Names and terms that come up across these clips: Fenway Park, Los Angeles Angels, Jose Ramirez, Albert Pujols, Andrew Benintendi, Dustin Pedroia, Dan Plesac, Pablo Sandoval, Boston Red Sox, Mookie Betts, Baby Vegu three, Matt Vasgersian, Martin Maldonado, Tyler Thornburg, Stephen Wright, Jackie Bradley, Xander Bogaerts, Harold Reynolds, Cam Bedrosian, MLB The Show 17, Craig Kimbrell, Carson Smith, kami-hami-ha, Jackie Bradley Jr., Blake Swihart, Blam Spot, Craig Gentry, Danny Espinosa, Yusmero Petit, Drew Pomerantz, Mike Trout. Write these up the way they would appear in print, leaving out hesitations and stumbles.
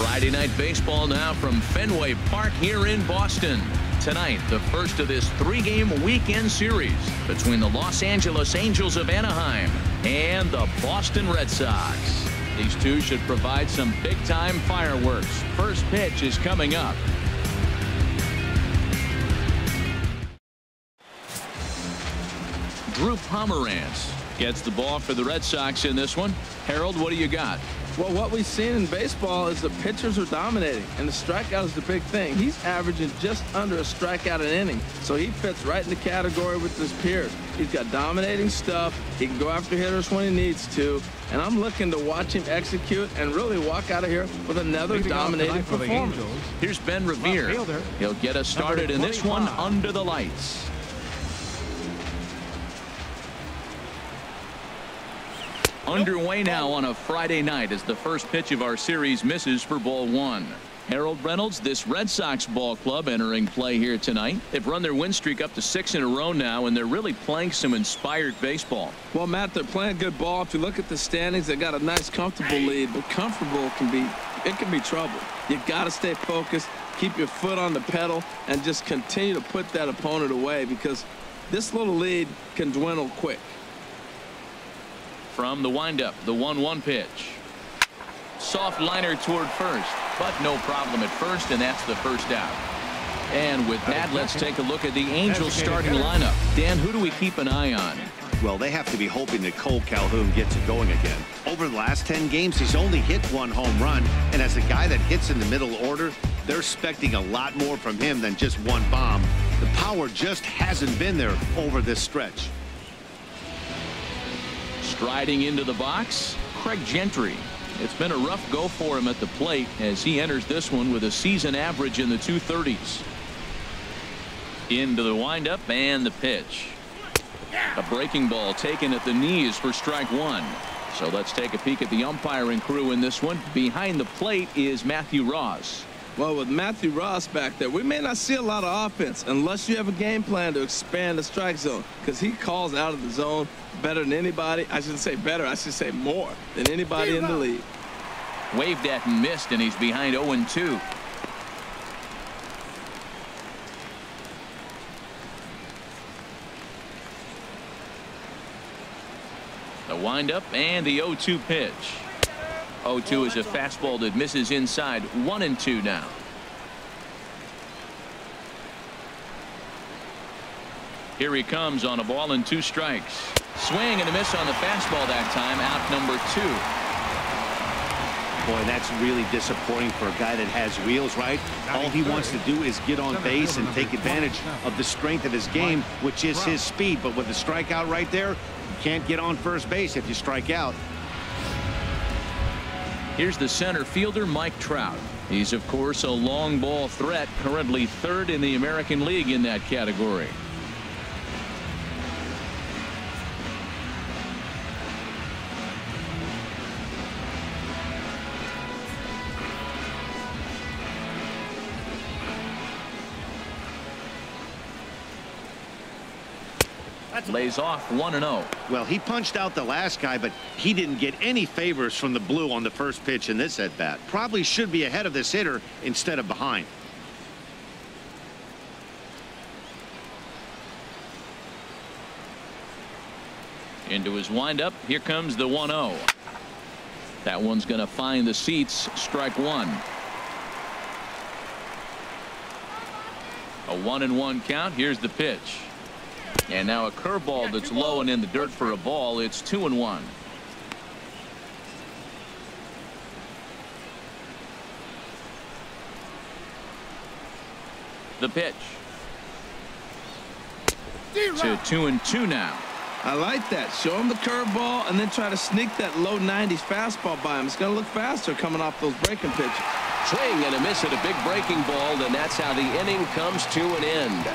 Friday Night Baseball now from Fenway Park here in Boston. Tonight, the first of this three-game weekend series between the Los Angeles Angels of Anaheim and the Boston Red Sox. These two should provide some big-time fireworks. First pitch is coming up. Drew Pomerantz gets the ball for the Red Sox in this one. Harold, what do you got? Well, what we've seen in baseball is the pitchers are dominating, and the strikeout is the big thing. He's averaging just under a strikeout an inning, so he fits right in the category with his peers. He's got dominating stuff. He can go after hitters when he needs to, and I'm looking to watch him execute and really walk out of here with another dominating performance. Here's Ben Revere. He'll get us started in this one under the lights. Underway now on a Friday night as the first pitch of our series misses for ball one. Harold Reynolds, this Red Sox ball club entering play here tonight. They've run their win streak up to 6 in a row now, and they're really playing some inspired baseball. Well, Matt, they're playing good ball. If you look at the standings, they got a nice comfortable lead, but comfortable can be trouble. You got to stay focused, keep your foot on the pedal, and just continue to put that opponent away, because this little lead can dwindle quick. From the windup, the 1-1 pitch. Soft liner toward first, but no problem at first, and that's the first out. And with that, let's take a look at the Angels' starting lineup. Dan, who do we keep an eye on? Well, they have to be hoping that Kole Calhoun gets it going again. Over the last 10 games, he's only hit one home run, and as a guy that hits in the middle order, they're expecting a lot more from him than just one bomb. The power just hasn't been there over this stretch. Striding into the box, Craig Gentry. It's been a rough go for him at the plate as he enters this one with a season average in the 230s. Into the windup and the pitch. A breaking ball taken at the knees for strike one. So let's take a peek at the umpiring crew in this one. Behind the plate is Matthew Ross. Well, with Matthew Ross back there, we may not see a lot of offense unless you have a game plan to expand the strike zone, because he calls out of the zone better than anybody. I shouldn't say better, I should say more than anybody in the league. Waved at and missed, and he's behind 0-2. The windup and the 0-2 pitch. 0-2 is a fastball that misses inside. 1-2 now. Here he comes on a ball and two strikes. Swing and a miss on the fastball that time. Out number two. Boy, that's really disappointing for a guy that has wheels, right? All he wants to do is get on base and take advantage of the strength of his game, which is his speed. But with the strikeout right there, you can't get on first base if you strike out. Here's the center fielder, Mike Trout. He's, of course, a long ball threat, currently third in the American League in that category. Lays off 1-0. Well, he punched out the last guy, but he didn't get any favors from the blue on the first pitch in this at bat. Probably should be ahead of this hitter instead of behind. Into his windup. Here comes the 1-0. That one's going to find the seats. Strike one. A 1-1 count. Here's the pitch. And now a curveball that's low and in the dirt for a ball. It's 2-1. The pitch. To 2-2 now. I like that. Show him the curveball and then try to sneak that low 90s fastball by him. It's going to look faster coming off those breaking pitches. Swing and a miss at a big breaking ball, and that's how the inning comes to an end.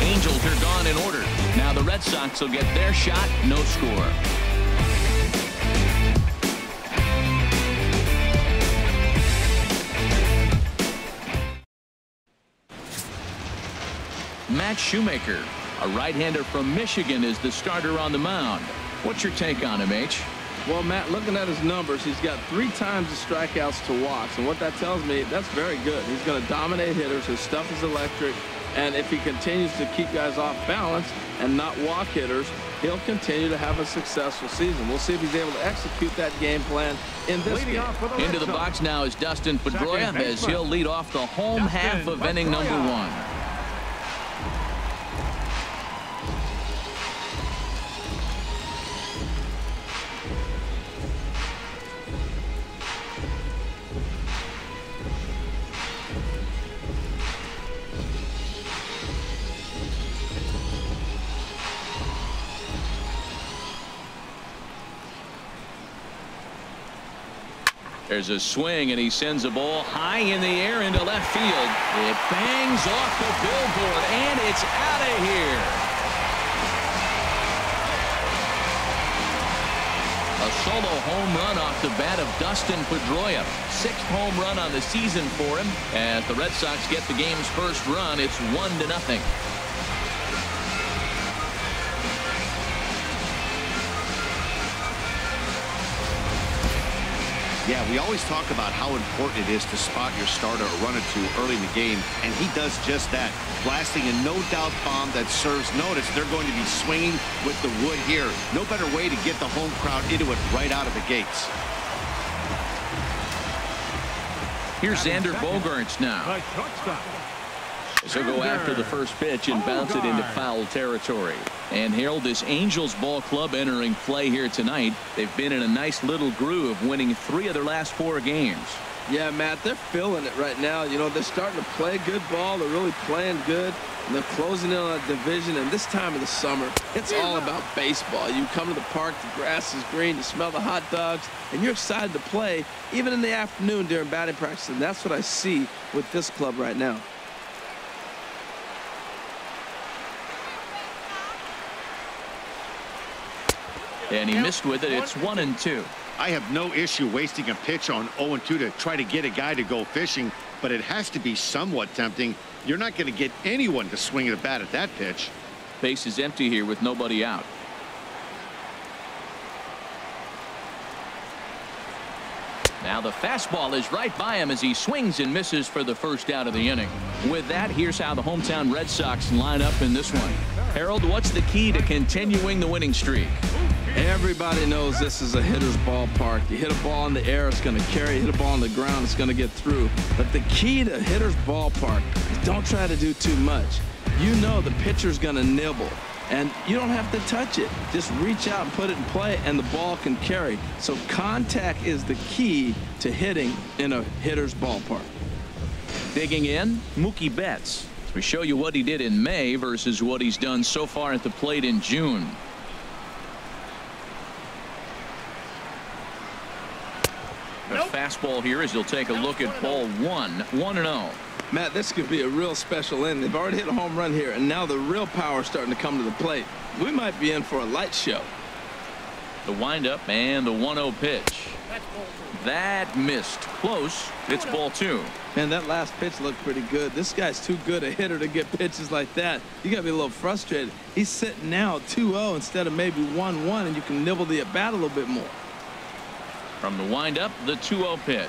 Angels are gone in order. Now the Red Sox will get their shot, no score. Matt Shoemaker, a right-hander from Michigan, is the starter on the mound. What's your take on him, H? Well, Matt, looking at his numbers, he's got 3 times the strikeouts to walks, and what that tells me, that's very good. He's going to dominate hitters. His stuff is electric, and if he continues to keep guys off balance and not walk hitters, he'll continue to have a successful season. We'll see if he's able to execute that game plan in this game. Into the box now is Dustin Pedroia as he'll lead off the home half of inning number 1. There's a swing, and he sends a ball high in the air into left field. It bangs off the billboard, and it's out of here. A solo home run off the bat of Dustin Pedroia. 6th home run on the season for him. As the Red Sox get the game's first run, it's 1-0. Yeah, we always talk about how important it is to spot your starter a run or two early in the game, and he does just that, blasting a no-doubt bomb that serves notice. They're going to be swinging with the wood here. No better way to get the home crowd into it right out of the gates. Here's Xander Bogaerts now. So he'll go after the first pitch and bounce it into foul territory. And Harold, this Angels ball club entering play here tonight. They've been in a nice little groove, winning 3 of their last 4 games. Yeah, Matt, they're feeling it right now. You know, they're starting to play good ball. They're really playing good. And they're closing in on a division. And this time of the summer, it's all about baseball. You come to the park, the grass is green, you smell the hot dogs, and you're excited to play even in the afternoon during batting practice. And that's what I see with this club right now. And he missed with it. It's 1-2. I have no issue wasting a pitch on 0-2 to try to get a guy to go fishing, but it has to be somewhat tempting. You're not going to get anyone to swing at a bat at that pitch. Base is empty here with nobody out. Now the fastball is right by him as he swings and misses for the first out of the inning. With that, here's how the hometown Red Sox line up in this one. Harold, what's the key to continuing the winning streak? Everybody knows this is a hitter's ballpark. You hit a ball in the air, it's going to carry. You hit a ball on the ground, it's going to get through. But the key to hitter's ballpark is don't try to do too much. You know the pitcher's going to nibble, and you don't have to touch it. Just reach out and put it in play, and the ball can carry. So contact is the key to hitting in a hitter's ballpark. Digging in, Mookie Betts. We show you what he did in May versus what he's done so far at the plate in June. Fastball here as he'll take a look at ball 1-0. Matt, this could be a real special inning. They've already hit a home run here, and now the real power is starting to come to the plate. We might be in for a light show. The windup and the 1-0 pitch. That missed. Close. It's ball 2. Man, that last pitch looked pretty good. This guy's too good a hitter to get pitches like that. You got to be a little frustrated. He's sitting now 2-0 instead of maybe 1-1, and you can nibble the at-bat a little bit more. From the windup, the 2-0 pitch.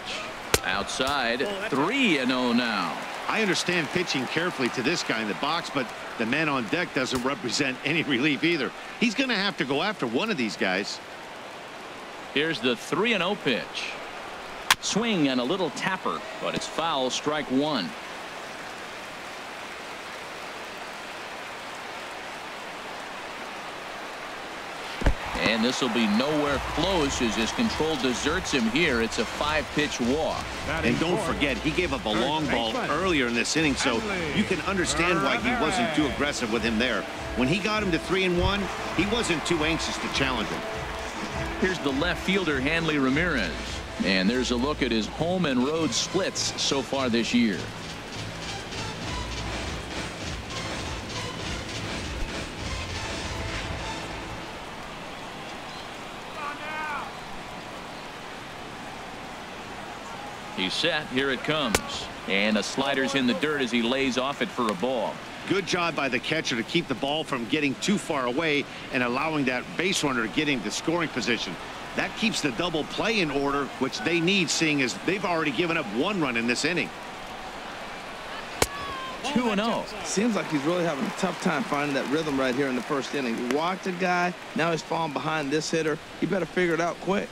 Outside, 3-0 now. I understand pitching carefully to this guy in the box, but the man on deck doesn't represent any relief either. He's going to have to go after one of these guys. Here's the 3-0 pitch. Swing and a little tapper, but it's foul, strike 1. And this will be nowhere close as his control deserts him here. It's a 5-pitch walk. And don't forget, he gave up a long ball earlier in this inning, so you can understand why he wasn't too aggressive with him there. When he got him to 3-1, he wasn't too anxious to challenge him. Here's the left fielder, Hanley Ramirez. And there's a look at his home and road splits so far this year. He's set. Here it comes. And a slider's in the dirt as he lays off it for a ball. Good job by the catcher to keep the ball from getting too far away and allowing that base runner to get into scoring position. That keeps the double play in order, which they need, seeing as they've already given up one run in this inning. 2-0. Seems like he's really having a tough time finding that rhythm right here in the first inning. He walked a guy. Now he's falling behind this hitter. He better figure it out quick.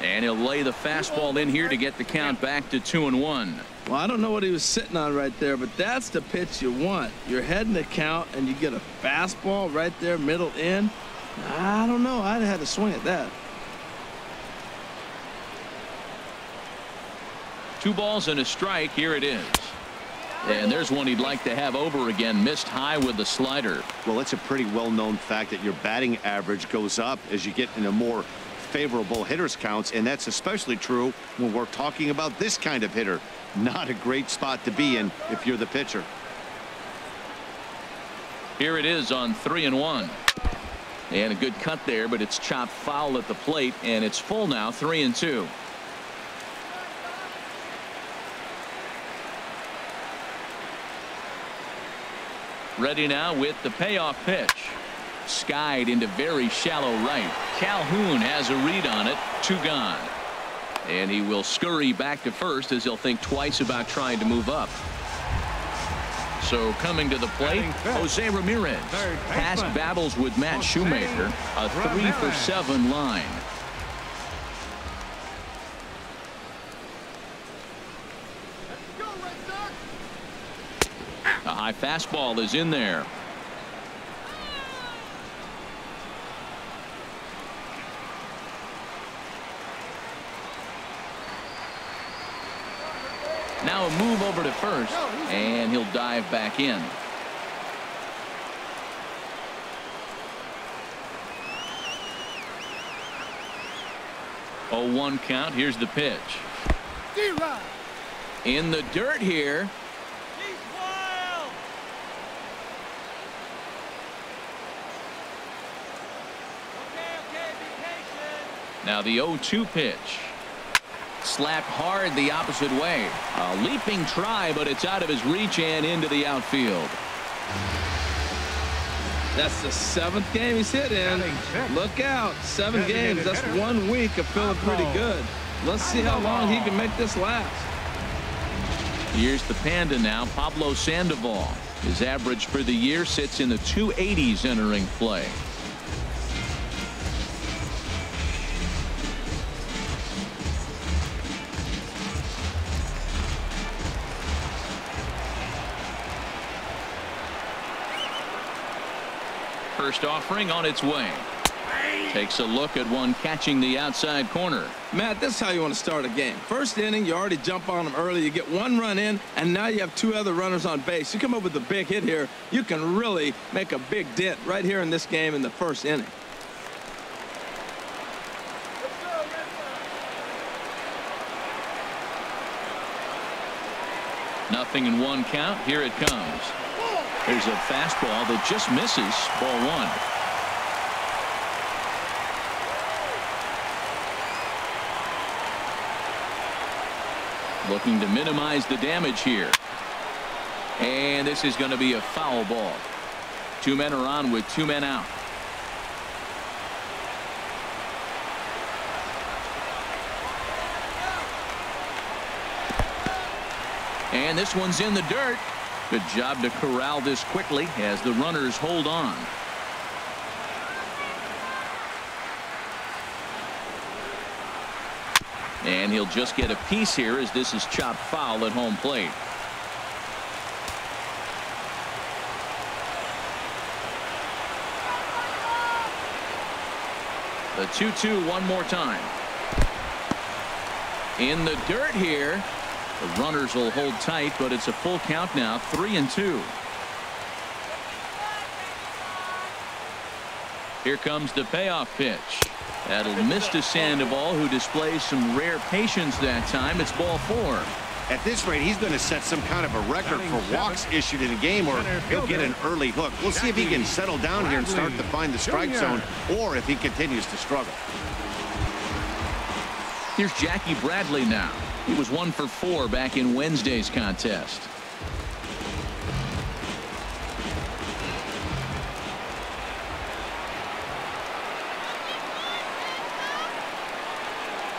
And he'll lay the fastball in here to get the count back to 2-1. Well, I don't know what he was sitting on right there, but that's the pitch you want. You're heading the count, and you get a fastball right there, middle in. I don't know. I'd have had to swing at that. 2 balls and a strike. Here it is. And there's one he'd like to have over again. Missed high with the slider. Well, it's a pretty well-known fact that your batting average goes up as you get in a more favorable hitters counts, and that's especially true when we're talking about this kind of hitter. Not a great spot to be in if you're the pitcher. Here it is on 3-1, and a good cut there, but it's chopped foul at the plate, and it's full now. 3-2. Ready now with the payoff pitch. Skied into very shallow right. Calhoun has a read on it. 2 gone. And he will scurry back to first as he'll think twice about trying to move up. So coming to the plate, Jose Ramirez. Past battles with Matt Shoemaker. A 3-for-7 line. A high fastball is in there. Now a move over to first, and he'll dive back in. Oh, 1 count. Here's the pitch. In the dirt here. Now the 0-2 pitch. Slapped hard the opposite way. A leaping try, but it's out of his reach and into the outfield. That's the 7th game he's hit in. Look out. 7 games. That's 1 week of feeling pretty good. Let's see how long he can make this last. Here's the Panda now. Pablo Sandoval. His average for the year sits in the 280s entering play. First offering on its way. Takes a look at one catching the outside corner. Matt, this is how you want to start a game. First inning, you already jump on them early. You get 1 run in, and now you have 2 other runners on base. You come up with a big hit here. You can really make a big dent right here in this game in the first inning. Nothing in 1 count. Here it comes. There's a fastball that just misses. Ball 1. Looking to minimize the damage here. And this is going to be a foul ball. 2 men are on with 2 men out. And this one's in the dirt. Good job to corral this quickly as the runners hold on. And he'll just get a piece here as this is chopped foul at home plate. The 2-2 one more time. In the dirt here. The runners will hold tight, but it's a full count now. 3-2. Here comes the payoff pitch. That'll miss to Sandoval, who displays some rare patience that time. It's ball 4. At this rate, he's going to set some kind of a record for walks issued in a game, or he'll get an early hook. We'll see if he can settle down here and start to find the strike zone, or if he continues to struggle. Here's Jackie Bradley now. He was 1 for 4 back in Wednesday's contest.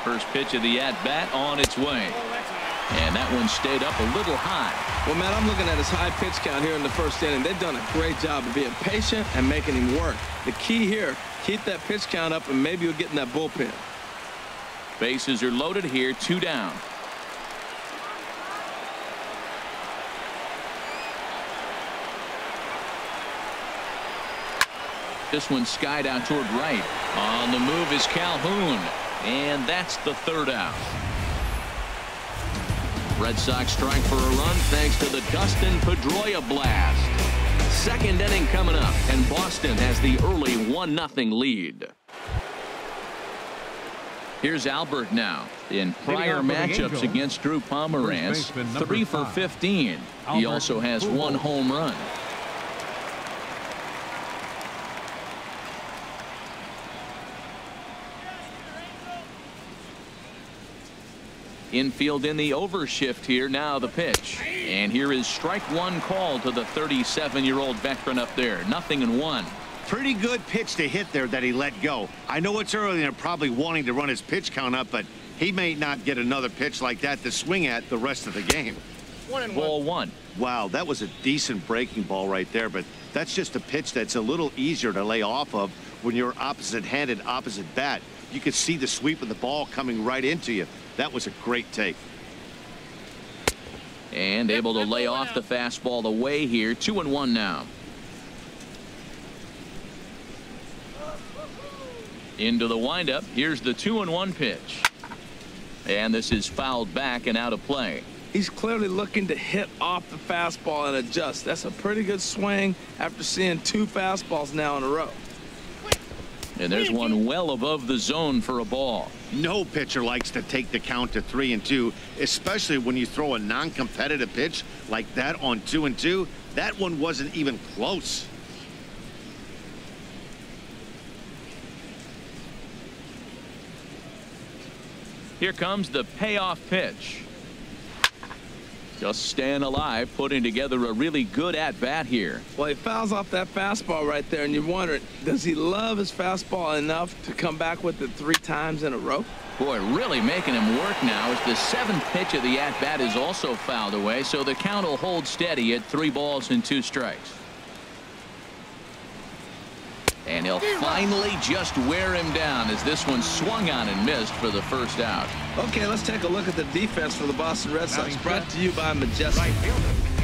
First pitch of the at-bat on its way. And that one stayed up a little high. Well, Matt, I'm looking at his high pitch count here in the first inning. They've done a great job of being patient and making him work. The key here, keep that pitch count up, and maybe you'll get in that bullpen. Bases are loaded here, 2 down. This one skied out toward right. On the move is Calhoun. And that's the 3rd out. Red Sox strike for a run thanks to the Dustin Pedroia blast. 2nd inning coming up, and Boston has the early 1-0 lead. Here's Albert now. In prior matchups against Drew Pomerantz, 3 for 15. He also has 1 home run. Infield in the overshift here. Now the pitch, and here is strike 1 call to the 37-year-old veteran up there. 0-1. Pretty good pitch to hit there that he let go. I know it's early and they're probably wanting to run his pitch count up, but he may not get another pitch like that to swing at the rest of the game. 1-1. Wow, that was a decent breaking ball right there, but that's just a pitch that's a little easier to lay off of when you're opposite-handed, opposite bat. You could see the sweep of the ball coming right into you. That was a great take. And able to lay off the fastball away here. 2-1 now. Into the windup. Here's the 2-1 pitch. And this is fouled back and out of play. He's clearly looking to hit off the fastball and adjust. That's a pretty good swing after seeing 2 fastballs now in a row. And there's one well above the zone for a ball. No pitcher likes to take the count to 3-2, especially when you throw a non-competitive pitch like that on 2-2. That one wasn't even close. Here comes the payoff pitch. Just staying alive, putting together a really good at-bat here. Well, he fouls off that fastball right there, and you're wondering, does he love his fastball enough to come back with it 3 times in a row? Boy, really making him work now as the 7th pitch of the at-bat is also fouled away, so the count will hold steady at 3 balls and 2 strikes. And he'll finally just wear him down as this one swung on and missed for the 1st out. Okay, let's take a look at the defense for the Boston Red Sox, brought to you by Majestic.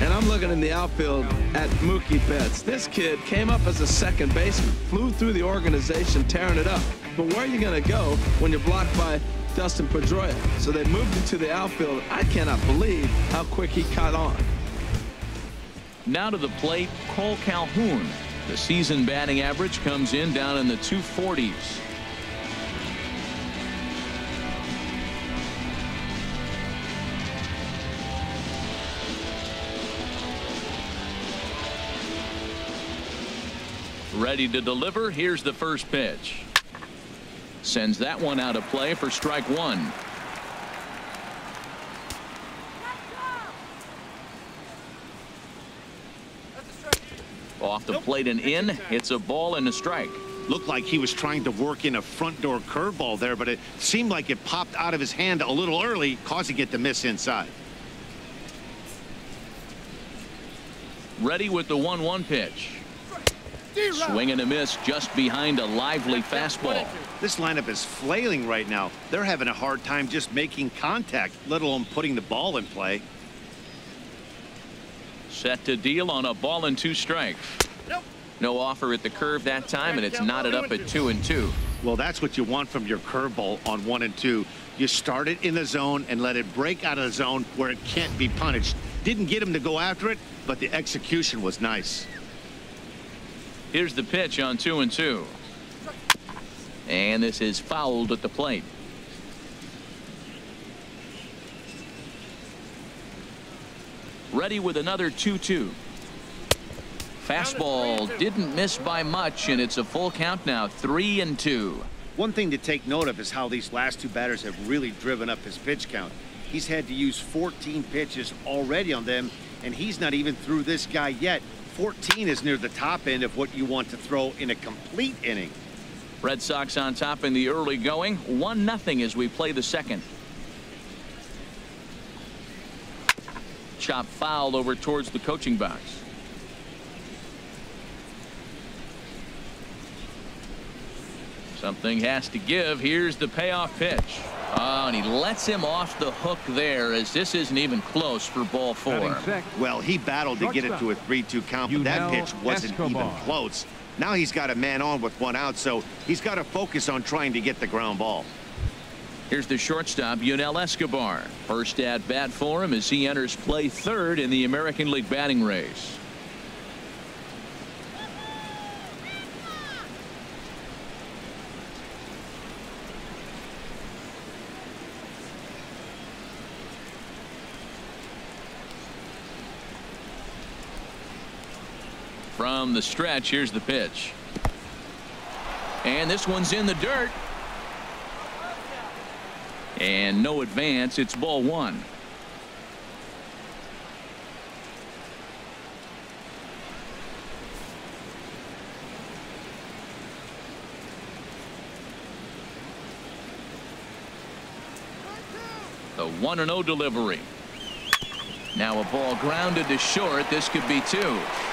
And I'm looking in the outfield at Mookie Betts. This kid came up as a 2nd baseman, flew through the organization, tearing it up. But where are you going to go when you're blocked by Dustin Pedroia? So they moved him to the outfield. I cannot believe how quick he caught on. Now to the plate, Kole Calhoun. The season batting average comes in down in the 240s. Ready to deliver. Here's the 1st pitch. Sends that one out of play for strike 1. Off the plate and in. It's a ball and a strike. Looked like he was trying to work in a front door curveball there, but it seemed like it popped out of his hand a little early, causing it to miss inside. Ready with the 1-1 pitch. Swing and a miss just behind a lively fastball. This lineup is flailing right now. They're having a hard time just making contact, let alone putting the ball in play. Set to deal on a ball and 2 strikes. No offer at the curve that time, and it's knotted up at 2-2. Well, that's what you want from your curveball on 1-2. You start it in the zone and let it break out of the zone where it can't be punished. Didn't get him to go after it, but the execution was nice. Here's the pitch on 2-2. And this is fouled at the plate. ready with another 2-2. Fastball didn't miss by much, and it's a full count now, 3-2. One thing to take note of is how these last two batters have really driven up his pitch count. He's had to use 14 pitches already on them, and he's not even through this guy yet. 14 is near the top end of what you want to throw in a complete inning. Red Sox on top in the early going, 1-0 as we play the second. Chop foul over towards the coaching box. Something has to give. Here's the payoff pitch. Oh, and he lets him off the hook there, as this isn't even close for ball four. Well, he battled to get it to a 3-2 count, but that pitch wasn't even close. Now he's got a man on with one out, so he's got to focus on trying to get the ground ball. Here's the shortstop, Yunel Escobar. First at bat for him as he enters play third in the American League batting race. From the stretch, here's the pitch. And this one's in the dirt. And no advance. It's ball one. The 1-0 delivery. Now a ball grounded to short. This could be two.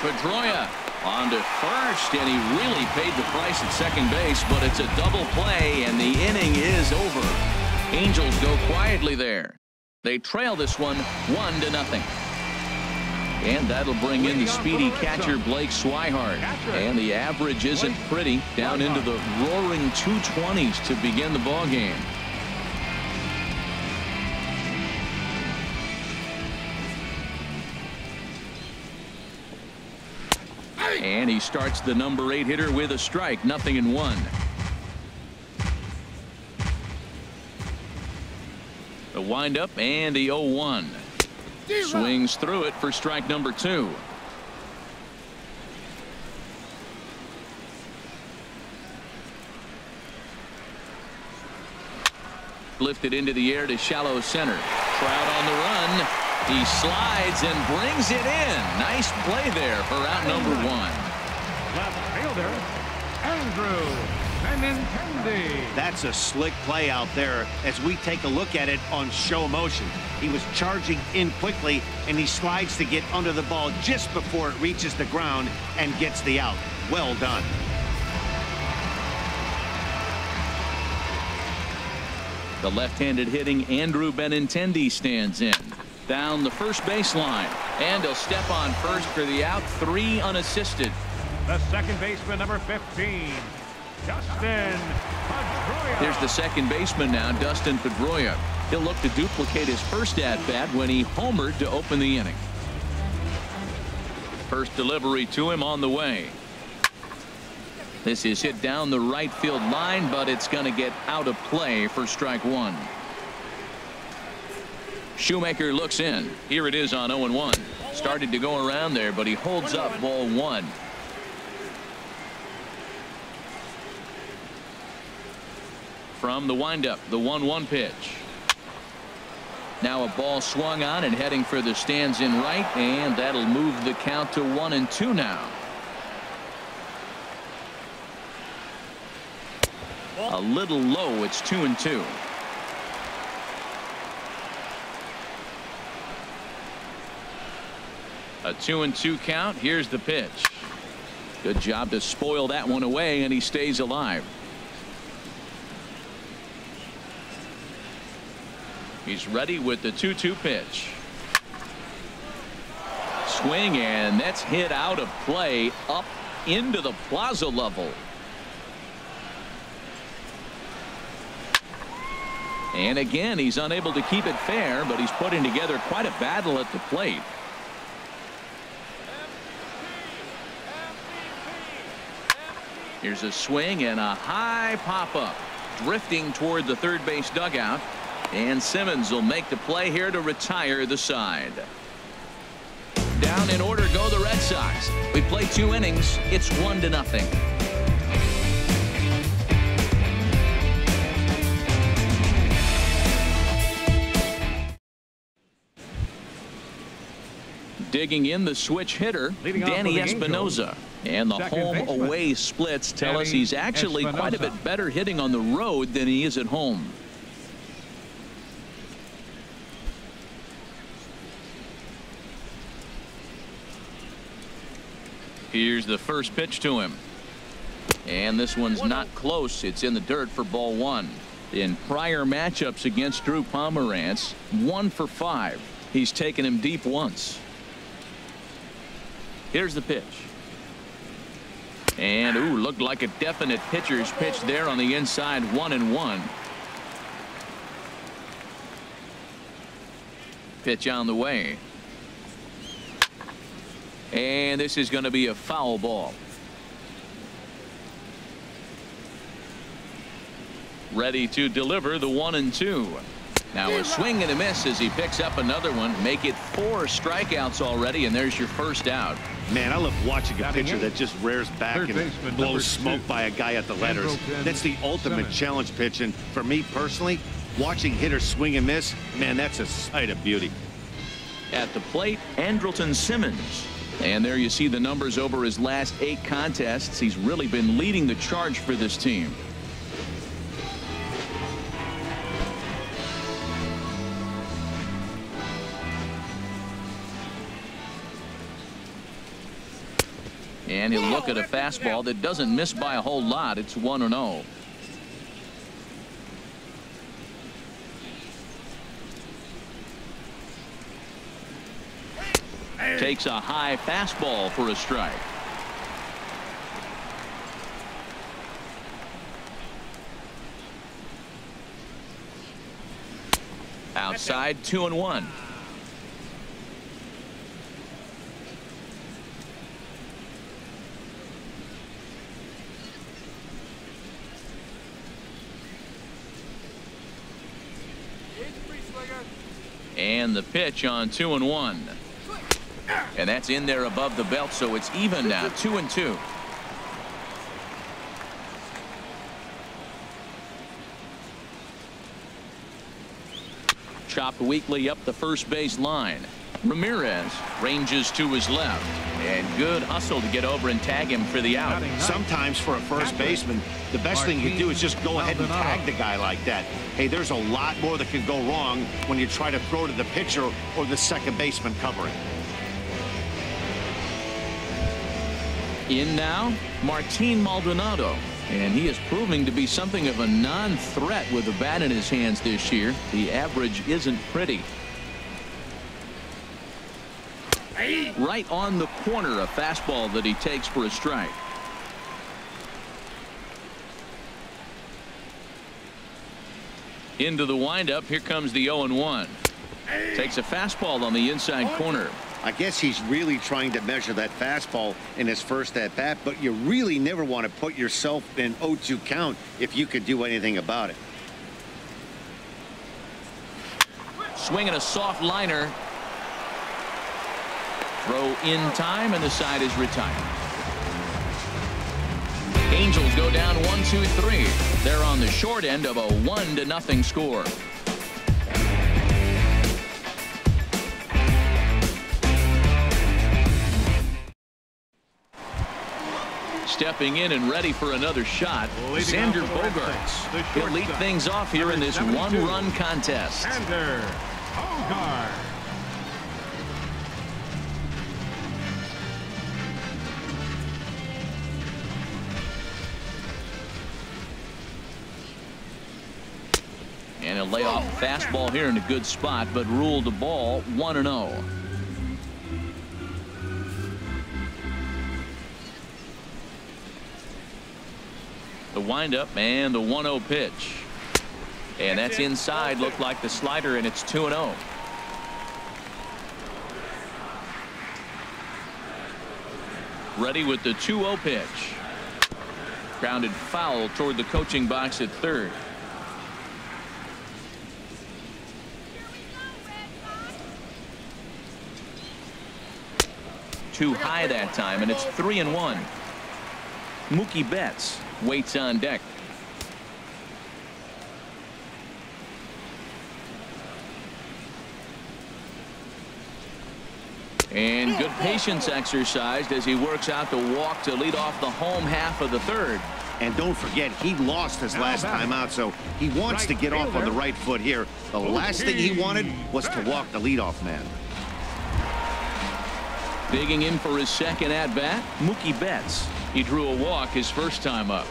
Pedroia on to first, and he really paid the price at second base, but it's a double play, and the inning is over. Angels go quietly there. They trail this one 1-0. And that'll bring in the speedy catcher Blake Swihart. And the average isn't pretty, down into the roaring 220s to begin the ball game. And he starts the number 8 hitter with a strike, 0-1. The windup and the 0-1. Swings through it for strike number 2. Lifted into the air to shallow center. Trout on the run. He slides and brings it in. Nice play there for out number 1. Left fielder, Andrew Benintendi. That's a slick play out there as we take a look at it on show motion. He was charging in quickly, and he slides to get under the ball just before it reaches the ground and gets the out. Well done. The left-handed hitting Andrew Benintendi stands in. Down the first baseline, and he'll step on first for the out, 3 unassisted. The second baseman, number 15, Dustin Pedroia. There's the second baseman now, Dustin Pedroia. He'll look to duplicate his first at bat when he homered to open the inning. First delivery to him on the way. This is hit down the right field line, but it's going to get out of play for strike 1. Shoemaker looks in. Here it is on 0-1. Started to go around there, but he holds up ball 1. From the windup, the 1-1 pitch. Now a ball swung on and heading for the stands in right, and that'll move the count to 1-2 now. A little low. It's 2-2. A 2-2 count. Here's the pitch. Good job to spoil that one away, and he stays alive. He's ready with the 2-2 pitch. Swing, and that's hit out of play up into the plaza level. And again, he's unable to keep it fair, but he's putting together quite a battle at the plate. Here's a swing and a high pop-up, drifting toward the third base dugout, and Simmons will make the play here to retire the side. Down in order go the Red Sox. We play 2 innings. It's 1-0. Digging in, the switch hitter, Danny Espinosa. And the home-away splits tell us he's actually quite a bit better hitting on the road than he is at home. Here's the first pitch to him. And this one's not close. It's in the dirt for ball one. In prior matchups against Drew Pomerantz, 1 for 5. He's taken him deep once. Here's the pitch. And ooh, looked like a definite pitcher's pitch there on the inside. 1-1. Pitch on the way. And this is going to be a foul ball. Ready to deliver the 1-2. Now a swing and a miss as he picks up another one. Make it 4 strikeouts already, and there's your first out. Man, I love watching a pitcher that just rears back and blows smoke by a guy at the letters. That's the ultimate challenge pitch, and for me personally, watching hitters swing and miss, man, that's a sight of beauty. At the plate, Andrelton Simmons. And there you see the numbers over his last 8 contests. He's really been leading the charge for this team. And he'll look at a fastball that doesn't miss by a whole lot. It's 1-0. Takes a high fastball for a strike. Outside, 2-1. And the pitch on 2-1. And that's in there above the belt, so it's even now. 2-2. Chopped weakly up the first base line. Ramirez ranges to his left. And good hustle to get over and tag him for the out. Sometimes for a first baseman, the best thing you do is just go ahead and tag the guy like that. Hey, there's a lot more that can go wrong when you try to throw to the pitcher or the second baseman covering. In now, Martin Maldonado, and he is proving to be something of a non-threat with a bat in his hands this year. The average isn't pretty. Right on the corner, a fastball that he takes for a strike. Into the windup, here comes the 0-1. Takes a fastball on the inside corner. I guess he's really trying to measure that fastball in his first at bat, but you really never want to put yourself in 0-2 count if you could do anything about it. Swinging a soft liner. Throw in time, and the side is retired. Angels go down 1-2-3. They're on the short end of a 1-0 score. Stepping in and ready for another shot, Xander Bogaerts. He'll lead things off here in this 1-run contest. Xander Bogaerts. And a layoff fastball here in a good spot, but ruled the ball 1-0. The windup and the 1-0 pitch. And that's inside. Looked like the slider, and it's 2-0. Ready with the 2-0 pitch. Grounded foul toward the coaching box at third. too high that time, and it's 3-1. Mookie Betts waits on deck. And good patience exercised as he works out the walk to lead off the home half of the third. And don't forget, he lost his last time out, so he wants to get off on the right foot here. The last thing he wanted was to walk the leadoff man. Digging in for his second at-bat, Mookie Betts. He drew a walk his first time up.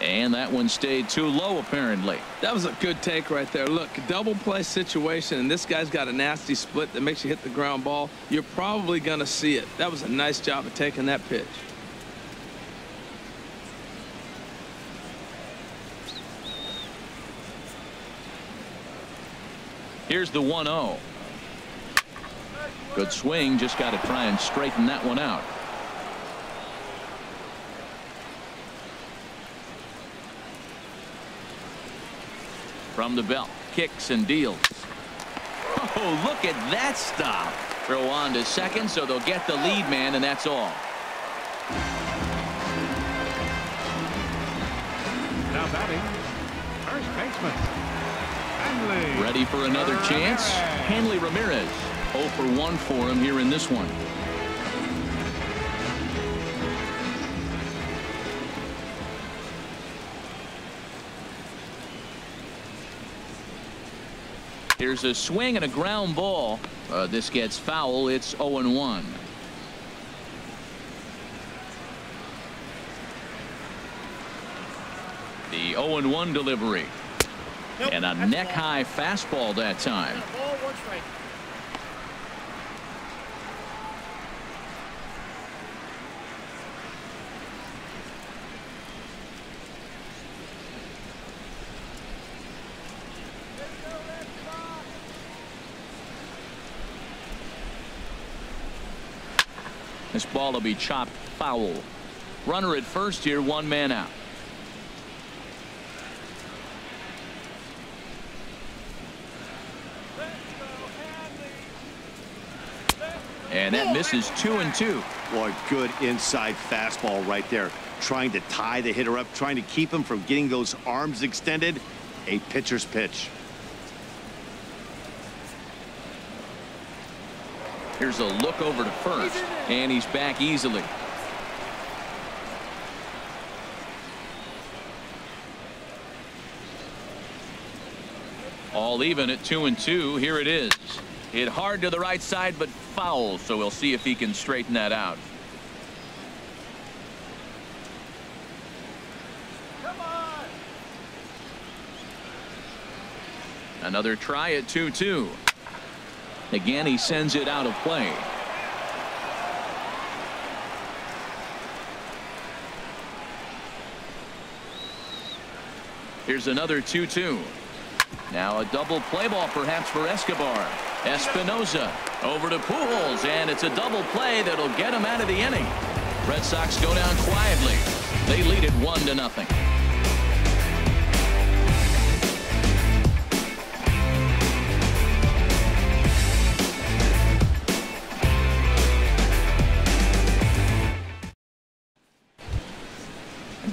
And that one stayed too low, apparently. That was a good take right there. Look, double play situation, and this guy's got a nasty split that makes you hit the ground ball. You're probably going to see it. That was a nice job of taking that pitch. Here's the 1-0. Good swing. Just got to try and straighten that one out. From the belt, kicks and deals. Oh, look at that stop. Throw on to second, so they'll get the lead man, and that's all. Now batting, first baseman, Hanley. Ready for another chance? Hanley Ramirez. 0 for 1 for him here in this one. Here's a swing and a ground ball. This gets foul. It's 0-1. The 0-1 delivery. And a neck-high fastball that time. This ball will be chopped foul. Runner at first here, one man out. And that misses 2-2. Boy, good inside fastball right there. Trying to tie the hitter up, trying to keep him from getting those arms extended. A pitcher's pitch. Here's a look over to first, and he's back easily. All even at 2-2. Here it is. Hit hard to the right side, but foul, so we'll see if he can straighten that out. Come on. Another try at 2-2. Again, he sends it out of play. Here's another 2-2. Now a double play ball perhaps for Escobar. Espinosa over to Pujols, and it's a double play that'll get him out of the inning. Red Sox go down quietly. They lead it 1-0.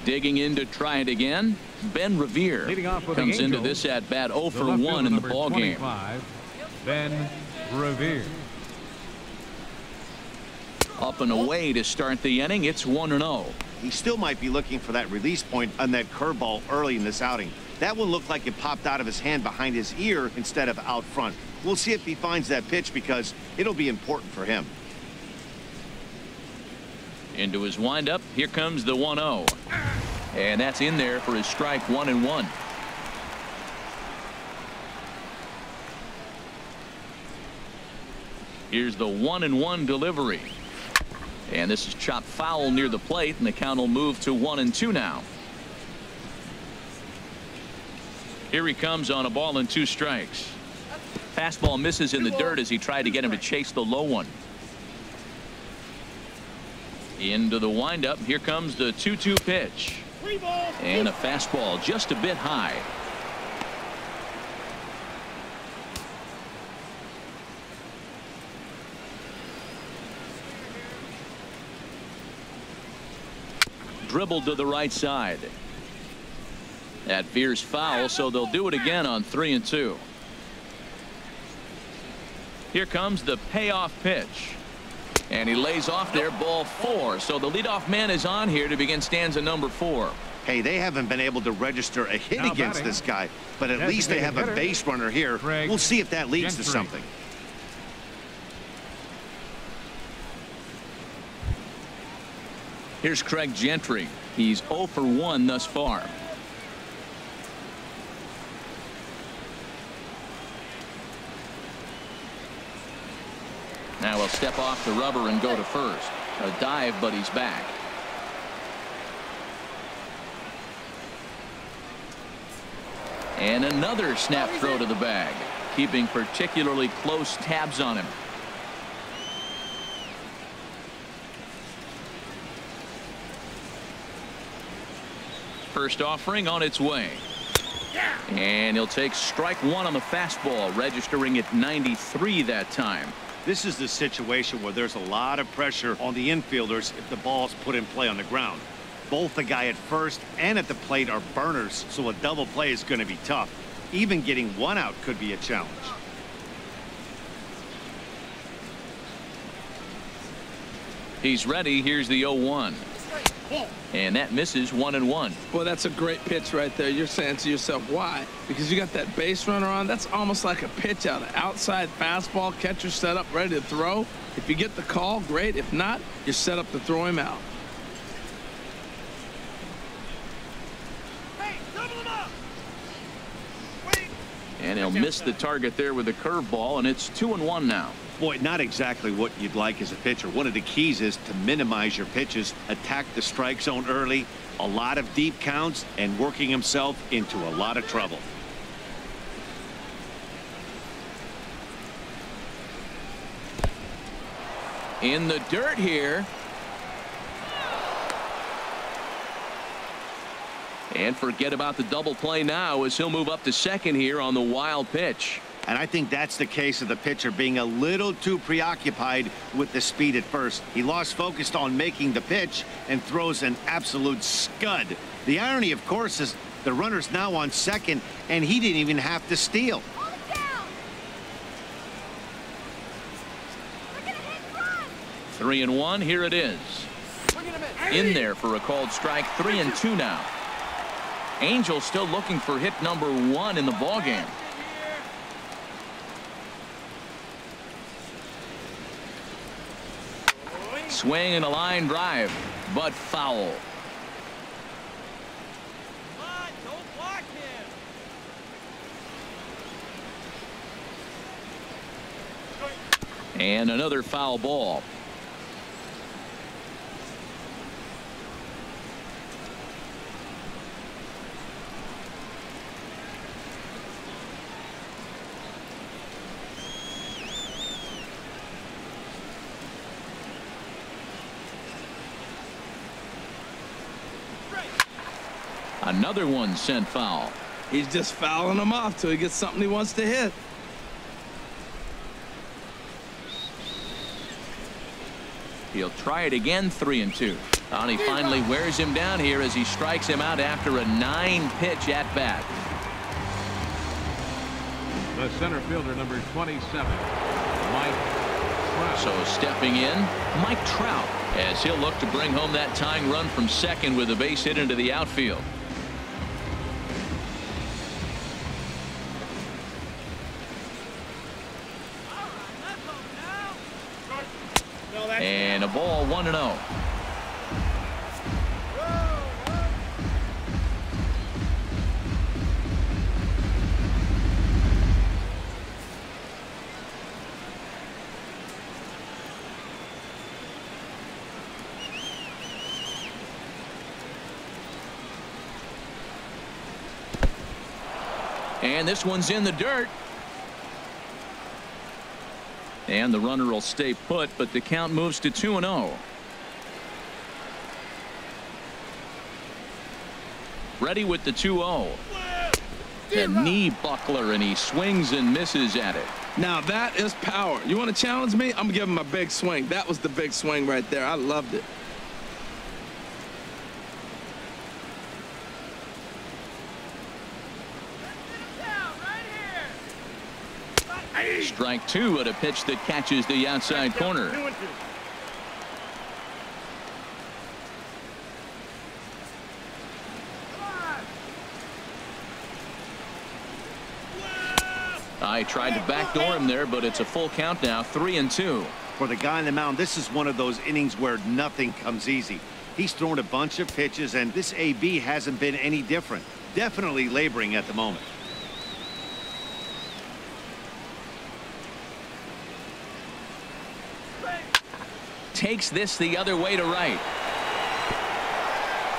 Digging in to try it again, Ben Revere comes into this at bat 0 for 1 in the ball game. Ben Revere. Up and away to start the inning. It's 1-0. He still might be looking for that release point on that curveball early in this outing. That will look like it popped out of his hand behind his ear instead of out front. We'll see if he finds that pitch because it'll be important for him. Into his windup. Here comes the 1-0. And that's in there for his strike, 1-1. Here's the 1-1 delivery. And this is chopped foul near the plate, and the count will move to 1-2 now. Here he comes on a ball and 2 strikes. Fastball misses in the dirt as he tried to get him to chase the low one. Into the windup. Here comes the 2-2 pitch. And a fastball just a bit high. Dribbled to the right side. That veers foul, so they'll do it again on 3-2. Here comes the payoff pitch. And he lays off there, ball four. So the leadoff man is on here to begin stanza number four. Hey, they haven't been able to register a hit against this guy, but at least they have a base runner here. We'll see if that leads to something. Here's Craig Gentry. He's 0 for 1 thus far. Now he'll step off the rubber and go to first. A dive, but he's back. And another snap throw to the bag, keeping particularly close tabs on him. First offering on its way. And he'll take strike one on the fastball, registering at 93 that time. This is the situation where there's a lot of pressure on the infielders if the ball's put in play on the ground. Both the guy at first and at the plate are burners, so a double play is going to be tough. Even getting one out could be a challenge. He's ready. Here's the 0-1. And that misses 1-1. Well, that's a great pitch right there. You're saying to yourself, why? Because you got that base runner on. That's almost like a pitch out. An outside fastball, catcher set up, ready to throw. If you get the call, great. If not, you're set up to throw him out. Hey, double him up. And he'll miss the target there with a curveball, and it's 2-1 now. Boy, not exactly what you'd like as a pitcher. One of the keys is to minimize your pitches, attack the strike zone early, a lot of deep counts, and working himself into a lot of trouble. In the dirt here. And forget about the double play now as he'll move up to second here on the wild pitch. And I think that's the case of the pitcher being a little too preoccupied with the speed at first. He lost focus on making the pitch and throws an absolute scud. The irony, of course, is the runner's now on second, and he didn't even have to steal. Down. 3-1, here it is. In there for a called strike. 3-2 now. Angels still looking for hit number one in the ballgame. Swing and a line drive, but foul. Come on, don't block him. And another foul ball. Another one sent foul. He's just fouling them off till he gets something he wants to hit. He'll try it again. 3-2. And he finally wears him down here as he strikes him out after a 9-pitch at bat. The center fielder, number 27, Mike Trout. So stepping in, Mike Trout, as he'll look to bring home that tying run from second with a base hit into the outfield. And a ball, 1-0. And this one's in the dirt. And the runner will stay put, but the count moves to 2-0. Ready with the 2-0. The knee buckler, and he swings and misses at it. Now that is power. You want to challenge me? I'm giving my big swing. That was the big swing right there. I loved it. Strike two at a pitch that catches the outside corner. I tried to backdoor him there, but it's a full count now, 3-2. For the guy on the mound, this is one of those innings where nothing comes easy. He's thrown a bunch of pitches, and this AB hasn't been any different. Definitely laboring at the moment. Takes this the other way to right.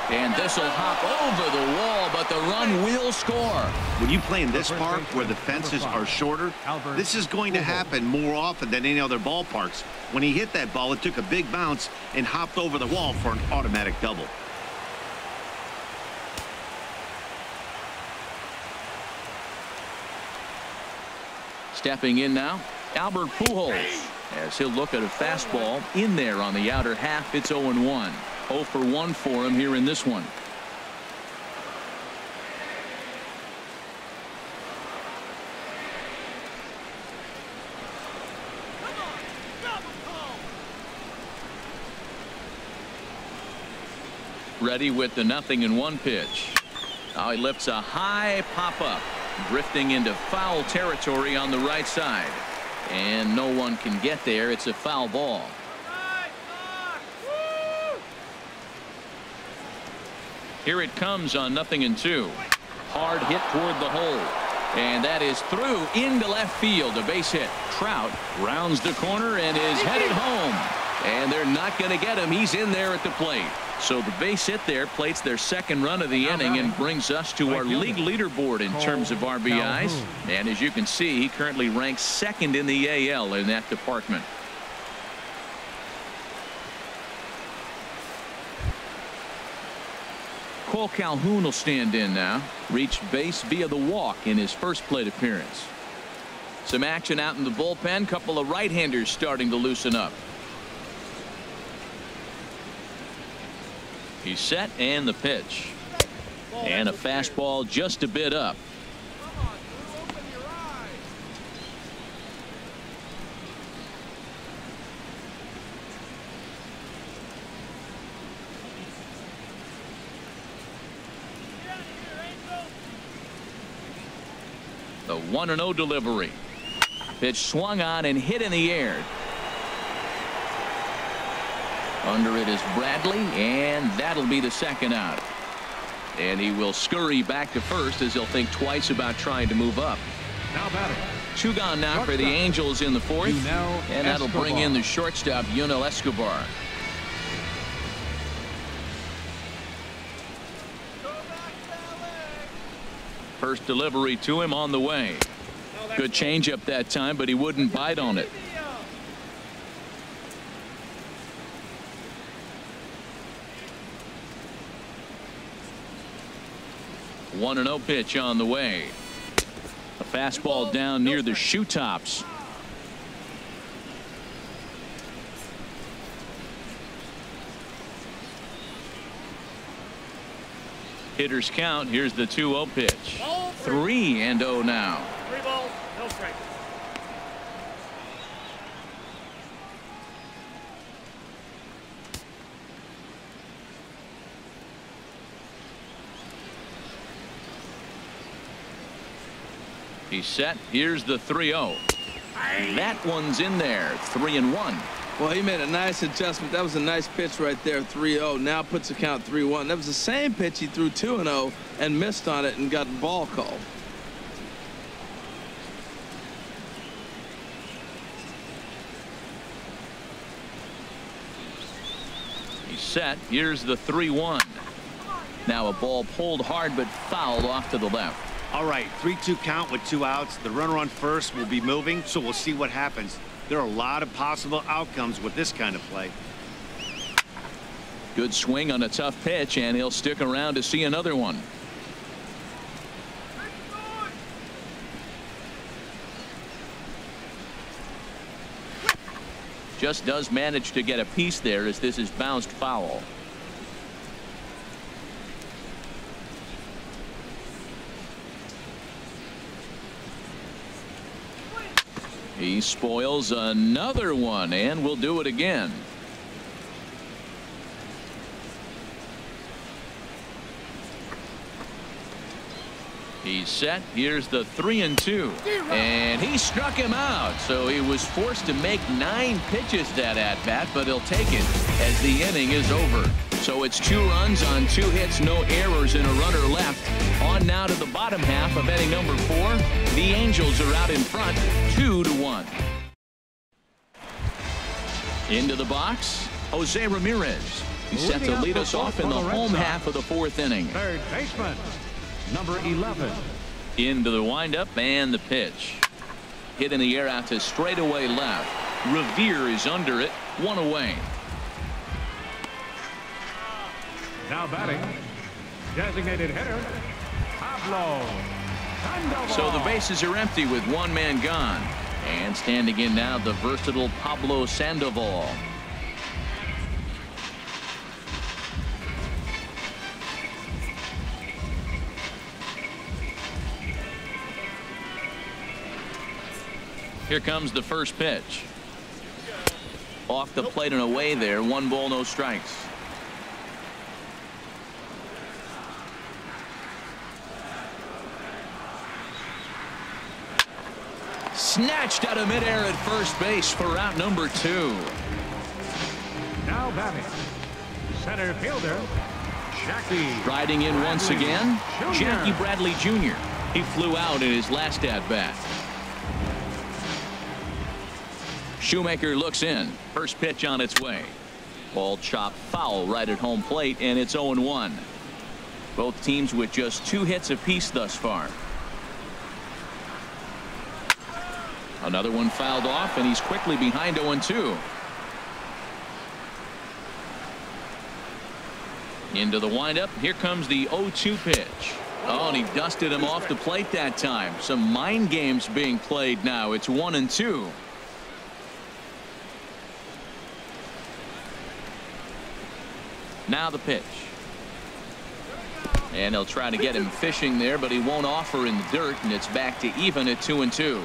And this will hop over the wall, but the run will score. When you play in this park where the fences are shorter, this is going to happen more often than any other ballparks. When he hit that ball, it took a big bounce and hopped over the wall for an automatic double. Stepping in now, Albert Pujols, as he'll look at a fastball in there on the outer half. It's 0-1. 0 for 1 for him here in this one. Ready with the 0-1 pitch. Now he lifts a high pop-up, drifting into foul territory on the right side. And no one can get there. It's a foul ball. Here it comes on 0-2. Hard hit toward the hole. And that is through into left field. A base hit. Trout rounds the corner and is headed home. And they're not going to get him. He's in there at the plate. So the base hit there plates their second run of the inning and brings us to our league leaderboard in terms of RBIs. And as you can see, he currently ranks second in the AL in that department. Kole Calhoun will stand in now. Reached base via the walk in his first plate appearance. Some action out in the bullpen. Couple of right-handers starting to loosen up. He's set, and the pitch. And a fastball just a bit up. The 1-0 delivery. Pitch swung on and hit in the air. Under it is Bradley, and that'll be the second out. And he will scurry back to first as he'll think twice about trying to move up. Now batting. Two gone now for the Angels in the fourth. And that'll bring in the shortstop, Yunel Escobar. First delivery to him on the way. Good changeup that time, but he wouldn't bite on it. One and 0 pitch on the way. A fastball down near the shoe tops. Hitters count. Here's the 2-0 pitch. 3-0 now. 3 balls, no strikes. He's set. Here's the 3-0. That one's in there. 3-1. Well, he made a nice adjustment. That was a nice pitch right there. 3-0. Now puts the count 3-1. That was the same pitch he threw 2-0 and missed on it and got the ball called. He's set. Here's the 3-1. Now a ball pulled hard but fouled off to the left. All right, 3-2 count with 2 outs. The runner on first will be moving, so we'll see what happens. There are a lot of possible outcomes with this kind of play. Good swing on a tough pitch, and he'll stick around to see another one. Just does manage to get a piece there as this is bounced foul. He spoils another one and will do it again. He's set. Here's the 3-2, and he struck him out. So he was forced to make 9 pitches that at bat, but he'll take it as the inning is over. So it's 2 runs on 2 hits, no errors, and a runner left. On now to the bottom half of inning number 4. The Angels are out in front, 2-1. Into the box, Jose Ramirez. He's set to lead us off in the home half of the 4th inning. Third baseman, number 11. Into the windup and the pitch. Hit in the air out to straightaway left. Revere is under it, 1 away. Now batting, designated hitter, Pablo Sandoval. So the bases are empty with one man gone. And standing in now, the versatile Pablo Sandoval. Here comes the first pitch. Off the plate and away there. 1 ball, no strikes. Snatched out of midair at first base for out number 2. Now batting, center fielder, Jackie. Riding in once again, Jackie Bradley Jr. He flew out in his last at bat. Shoemaker looks in. First pitch on its way. Ball chopped foul right at home plate, and it's 0-1. Both teams with just 2 hits apiece thus far. Another one fouled off, and he's quickly behind 0-2. Into the windup. Here comes the 0-2 pitch. Oh, and he dusted him off the plate that time. Some mind games being played now. It's 1-2. Now the pitch. And they'll try to get him fishing there, but he won't offer in the dirt, and it's back to even at 2-2.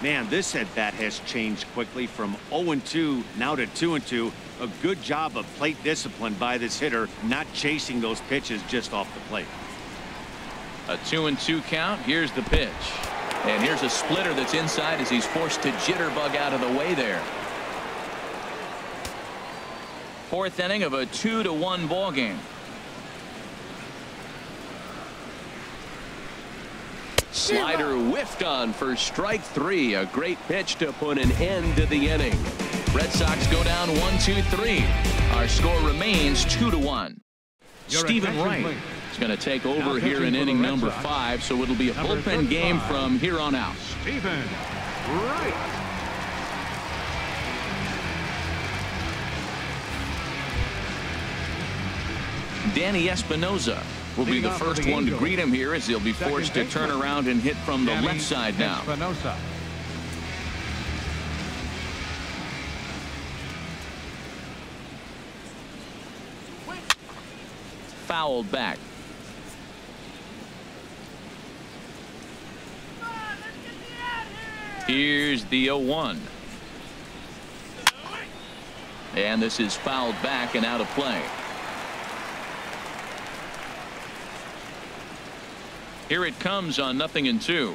Man, this at bat has changed quickly from 0-2 now to 2-2. A good job of plate discipline by this hitter, not chasing those pitches just off the plate. A 2-2 count. Here's the pitch. And here's a splitter that's inside as he's forced to jitterbug out of the way there. 4th inning of a 2-1 ball game. Slider whiffed on for strike 3. A great pitch to put an end to the inning. Red Sox go down 1-2-3. Our score remains 2-1. Stephen Wright is going to take over here in inning number 5, so it'll be a bullpen game from here on out. Stephen Wright. Danny Espinosa will be the first one to greet him here as he'll be forced to turn around and hit from the left side now. Fouled back. Here's the 0-1. And this is fouled back and out of play. Here it comes on 0-2.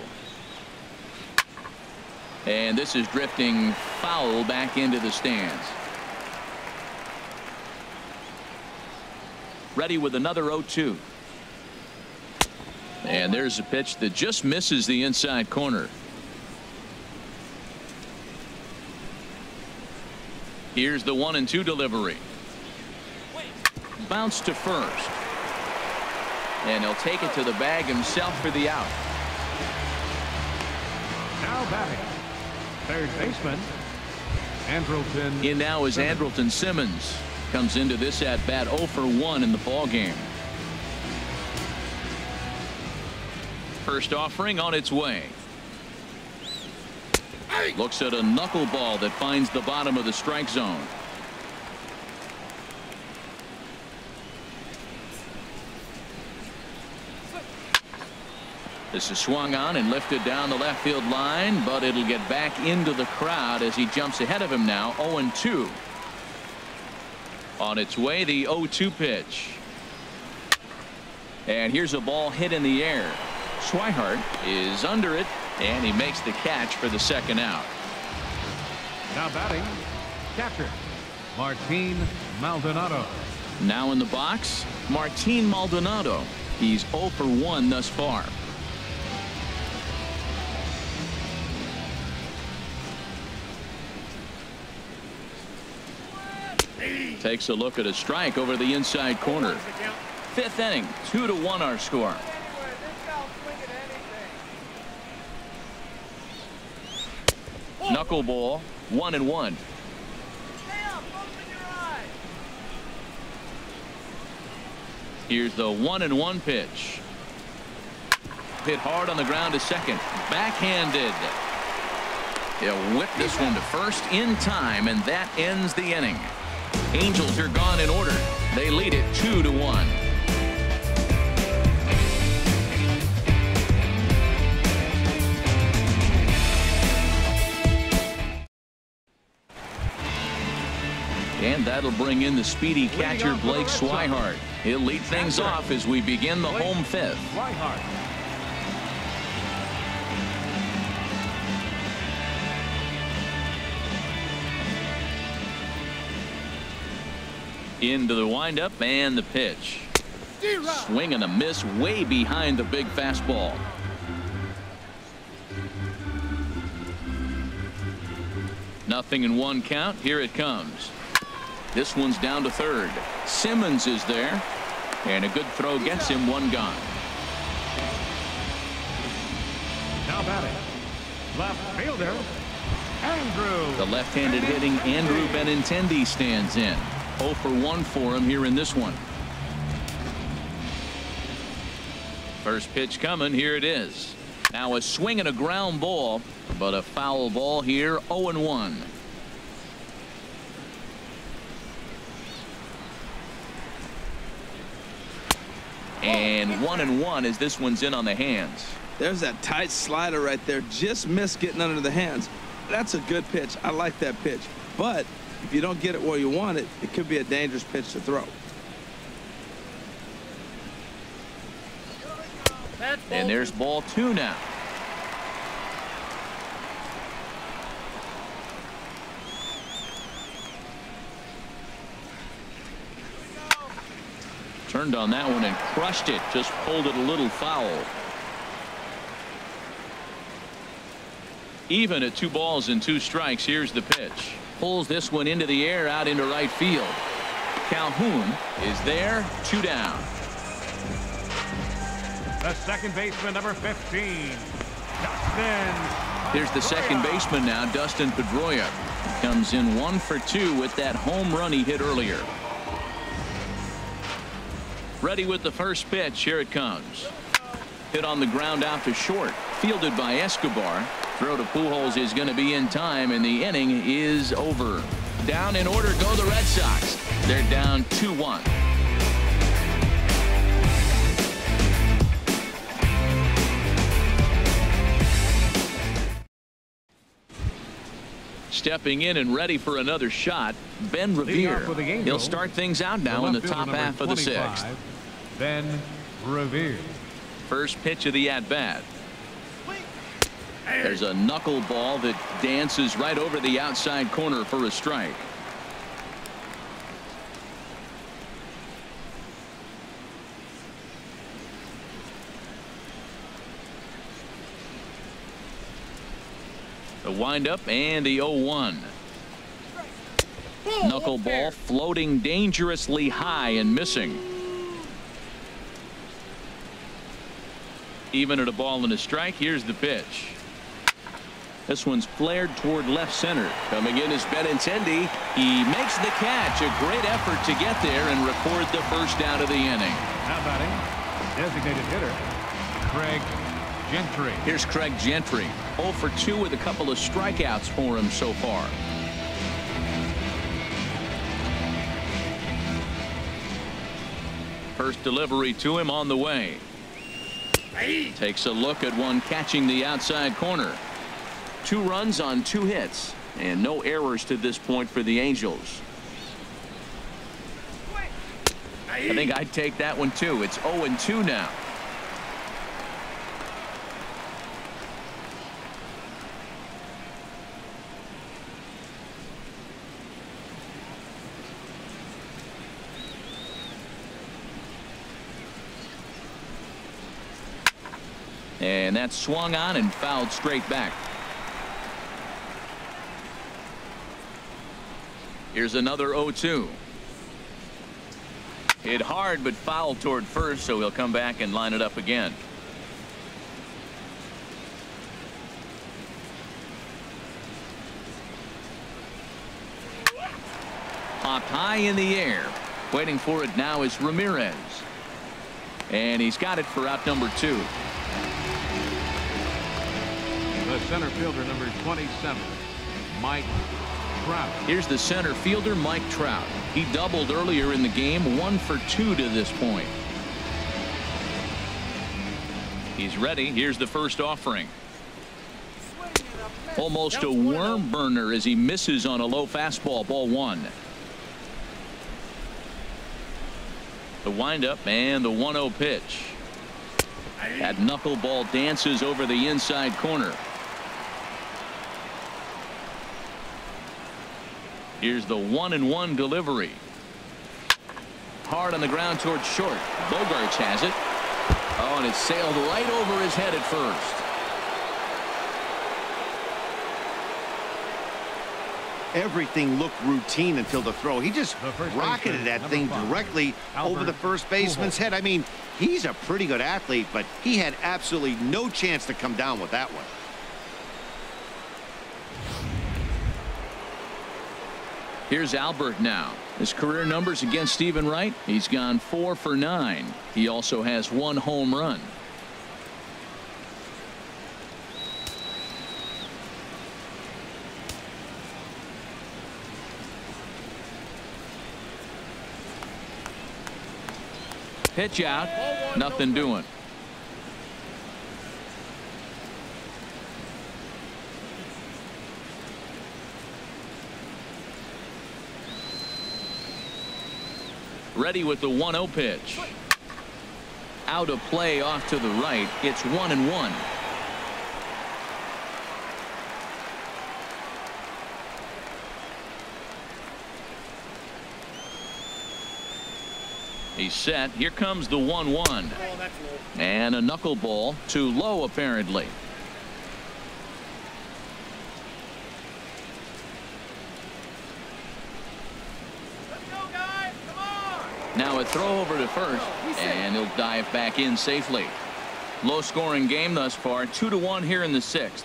And this is drifting foul back into the stands. Ready with another 0-2. And there's a pitch that just misses the inside corner. Here's the 1-2 delivery. Bounce to first. And he'll take it to the bag himself for the out. Now batting, third baseman, In now is Andrelton Simmons. Comes into this at bat 0 for 1 in the ball game. First offering on its way. Looks at a knuckleball that finds the bottom of the strike zone. This is swung on and lifted down the left field line, but it'll get back into the crowd as he jumps ahead of him now. 0-2. On its way, the 0-2 pitch. And here's a ball hit in the air. Swihart is under it, and he makes the catch for the second out. Now batting, catcher, Martin Maldonado. Now in the box, Martin Maldonado. He's 0 for 1 thus far. Takes a look at a strike over the inside corner. Fifth inning, 2-1 our score. Knuckleball, 1-1. Here's the 1-1 pitch. Hit hard on the ground to second. Backhanded. He'll whip this one to first in time, and that ends the inning. Angels are gone in order. They lead it 2-1. And that'll bring in the speedy catcher Blake Swihart. He'll lead things off as we begin the home fifth. Into the windup and the pitch. Swing and a miss, way behind the big fastball. Nothing in one count. Here it comes. This one's down to third. Simmons is there, and a good throw gets him. One gone. Now batting, left fielder, Andrew. The left-handed hitting Andrew Benintendi stands in. 0 for 1 for him here in this one. First pitch coming. Here it is. Now a swing and a ground ball, but a foul ball here. 0-1. And 1-1 as this one's in on the hands. There's that tight slider right there. Just missed getting under the hands. That's a good pitch. I like that pitch. But if you don't get it where you want it, it could be a dangerous pitch to throw. And there's ball 2 now. Turned on that one and crushed it. Just pulled it a little foul. Even at 2 balls and 2 strikes, here's the pitch. Pulls this one into the air out into right field. Calhoun is there, 2 down. The second baseman, number 15, Dustin. Here's the second baseman now, Dustin Pedroia. Comes in 1 for 2 with that home run he hit earlier. Ready with the first pitch. Here it comes. Hit on the ground out to short. Fielded by Escobar. Throw to Pujols is going to be in time, and the inning is over. Down in order go the Red Sox. They're down 2-1. Stepping in and ready for another shot, Ben Revere. He'll start things out now in the top half of the sixth. Ben Revere. First pitch of the at-bat. There's a knuckleball that dances right over the outside corner for a strike. The windup and the 0-1. Knuckleball floating dangerously high and missing. Even at a ball and a strike, here's the pitch. This one's flared toward left center. Coming in is Benintendi. He makes the catch. A great effort to get there and record the first down of the inning. Now batting, designated hitter, Craig Gentry. Here's Craig Gentry. 0 for 2 with a couple of strikeouts for him so far. First delivery to him on the way. Takes a look at one catching the outside corner. 2 runs on 2 hits and no errors to this point for the Angels. I think I'd take that one too. It's 0-2 now. And that's swung on and fouled straight back. Here's another 0-2. Hit hard but fouled toward first, so he'll come back and line it up again. Popped high in the air. Waiting for it now is Ramirez. And he's got it for out number 2. The center fielder, number 27, Mike Trout. Here's the center fielder, Mike Trout. He doubled earlier in the game, 1 for 2 to this point. He's ready. Here's the first offering. Almost a worm burner as he misses on a low fastball. Ball 1. The windup and the 1-0 pitch. That knuckleball dances over the inside corner. Here's the 1-1 delivery. Hard on the ground towards short. Bogaerts has it. Oh, and it sailed right over his head at first. Everything looked routine until the throw. He just rocketed that thing directly over the first baseman's head. I mean, he's a pretty good athlete, but he had absolutely no chance to come down with that one. Here's Albert now. His career numbers against Stephen Wright. He's gone 4 for 9. He also has 1 home run. Pitch out. Nothing doing. Ready with the 1-0 pitch. Out of play off to the right. It's 1-1. He's set. Here comes the 1-1. And a knuckleball. Too low, apparently. Let's go, guys. Come on. Now a throw over to first. And he'll dive back in safely. Low scoring game thus far. 2-1 here in the 6th.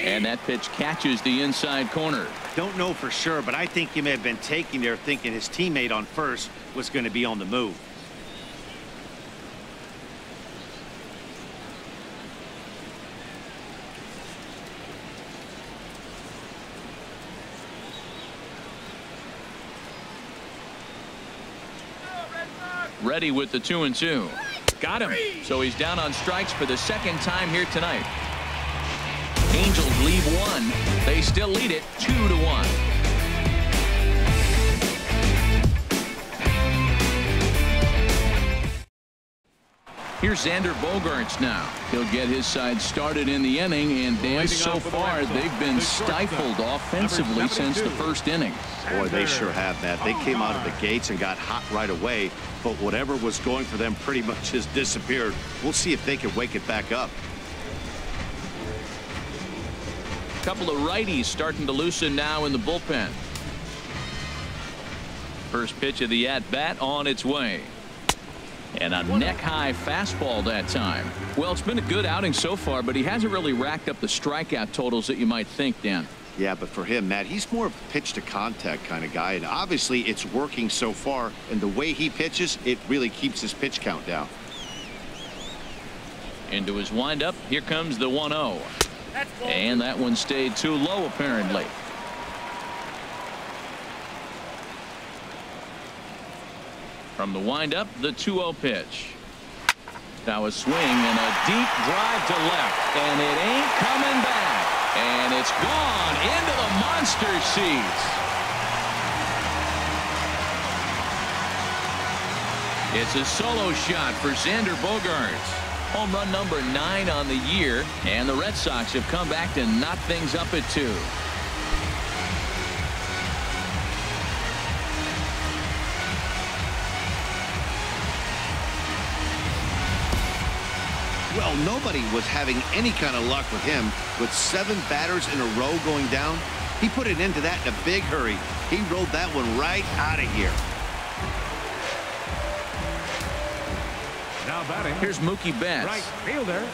And that pitch catches the inside corner. Don't know for sure, but I think he may have been taking there thinking his teammate on first was going to be on the move. Ready with the 2-2. Got him. So he's down on strikes for the 2nd time here tonight. Angels leave 1. They still lead it 2-1. Here's Xander Bogaerts now. He'll get his side started in the inning, and Dan, so far they've been stifled offensively since the first inning. Boy, they sure have, Matt. They came out of the gates and got hot right away, but whatever was going for them pretty much has disappeared. We'll see if they can wake it back up. Couple of righties starting to loosen now in the bullpen. First pitch of the at-bat on its way. and a neck-high fastball that time. Well, it's been a good outing so far, but he hasn't really racked up the strikeout totals that you might think, Dan. Yeah, but for him, Matt, he's more of a pitch-to-contact kind of guy, and obviously it's working so far, and the way he pitches, it really keeps his pitch count down. Into his windup, here comes the 1-0. And that one stayed too low, apparently. From the windup, the 2-0 pitch. Now a swing and a deep drive to left, and it ain't coming back. And it's gone into the monster seats. It's a solo shot for Xander Bogaerts. Home run number 9 on the year, and the Red Sox have come back to knot things up at 2. Well, nobody was having any kind of luck with him. With 7 batters in a row going down, he put an end to that in a big hurry. He rolled that one right out of here. Now batting. Here's Mookie Betts. Right fielder.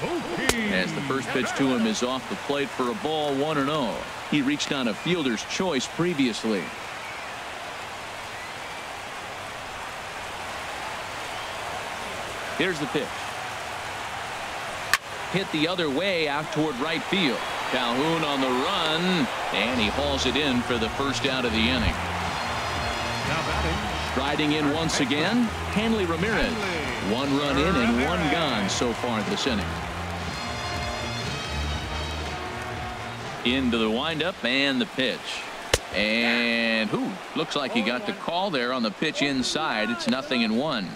Mookie. As the first pitch to him is off the plate for a ball, 1-0. He reached on a fielder's choice previously. Here's the pitch. Hit the other way out toward right field. Calhoun on the run, and he hauls it in for the first out of the inning. Now batting. Riding in once again, Hanley Ramirez. One run in and one gone so far this inning. Into the windup and the pitch. And who looks like he got the call there on the pitch inside. It's 0-1.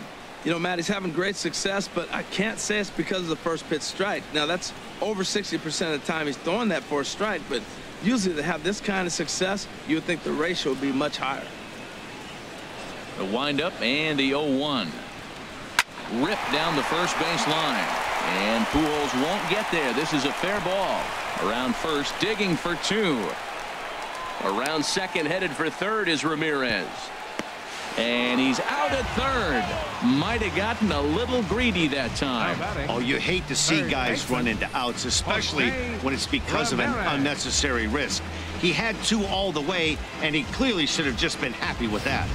You know, Matt, he's having great success, but I can't say it's because of the first pitch strike. Now, that's over 60% of the time he's throwing that for a strike, but usually to have this kind of success, you would think the ratio would be much higher. The windup and the 0-1. Ripped down the first base line. And Pujols won't get there. This is a fair ball. Around first, digging for 2. Around second, headed for third is Ramirez. And he's out at third. Might have gotten a little greedy that time. Oh, you hate to see guys run into outs, especially when it's because of an unnecessary risk. He had 2 all the way, and he clearly should have just been happy with that.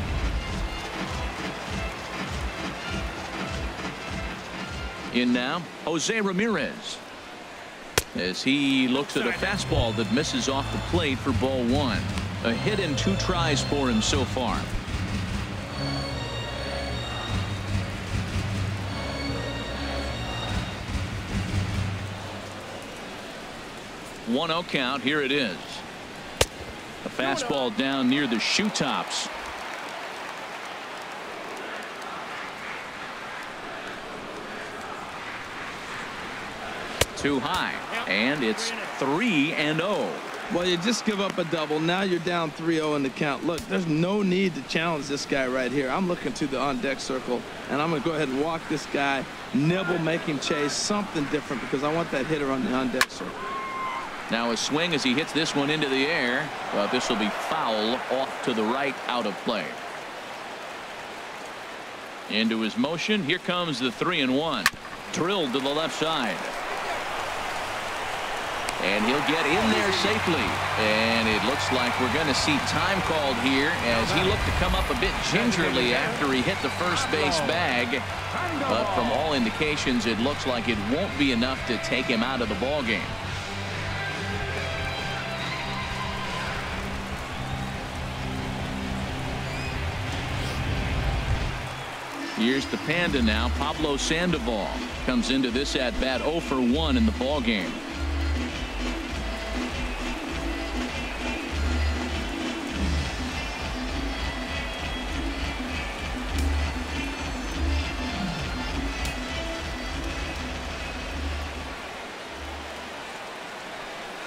In now, Jose Ramirez, as he looks at a fastball that misses off the plate for ball 1. A hit and 2 tries for him so far. One out count. Here it is. A fastball down near the shoe tops. Too high, and it's 3-0. Well, you just give up a double. Now you're down 3-0 in the count. Look, there's no need to challenge this guy right here. I'm looking to the on-deck circle, and I'm going to go ahead and walk this guy, nibble, make him chase, something different, because I want that hitter on the on-deck circle. Now a swing as he hits this one into the air. Well, this will be foul off to the right, out of play. Into his motion. Here comes the 3-1. Drilled to the left side. And he'll get in there safely. And it looks like we're going to see time called here as he looked to come up a bit gingerly after he hit the first base bag. But from all indications, it looks like it won't be enough to take him out of the ball game. Here's the Panda now. Pablo Sandoval comes into this at bat 0 for 1 in the ball game.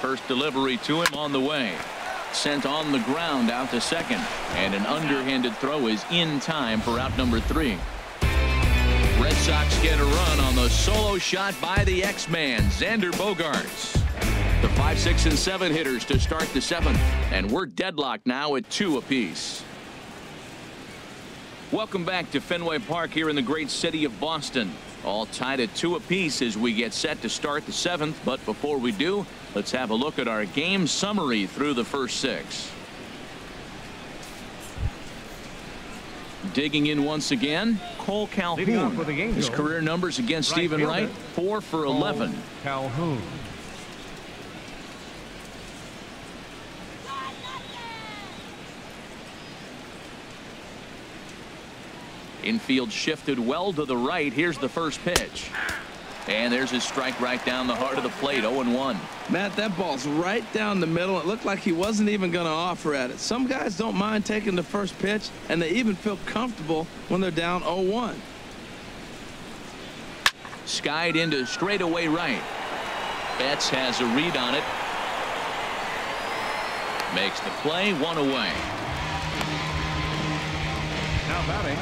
First delivery to him on the way. Sent on the ground out to second. And an underhanded throw is in time for out number 3. Red Sox get a run on the solo shot by the X-Man, Xander Bogaerts. The 5, 6, and 7 hitters to start the 7th. And we're deadlocked now at 2 apiece. Welcome back to Fenway Park here in the great city of Boston. All tied at 2 apiece as we get set to start the 7th. But before we do, let's have a look at our game summary through the first 6. Digging in once again, Kole Calhoun. His career numbers against Stephen Wright, 4 for 11. Calhoun. Infield shifted well to the right. Here's the first pitch. And there's his strike right down the heart of the plate. 0-1. Matt, that ball's right down the middle. It looked like he wasn't even going to offer at it. Some guys don't mind taking the first pitch, and they even feel comfortable when they're down 0-1. Skied into straightaway right. Betts has a read on it. Makes the play. 1 away. Now batting.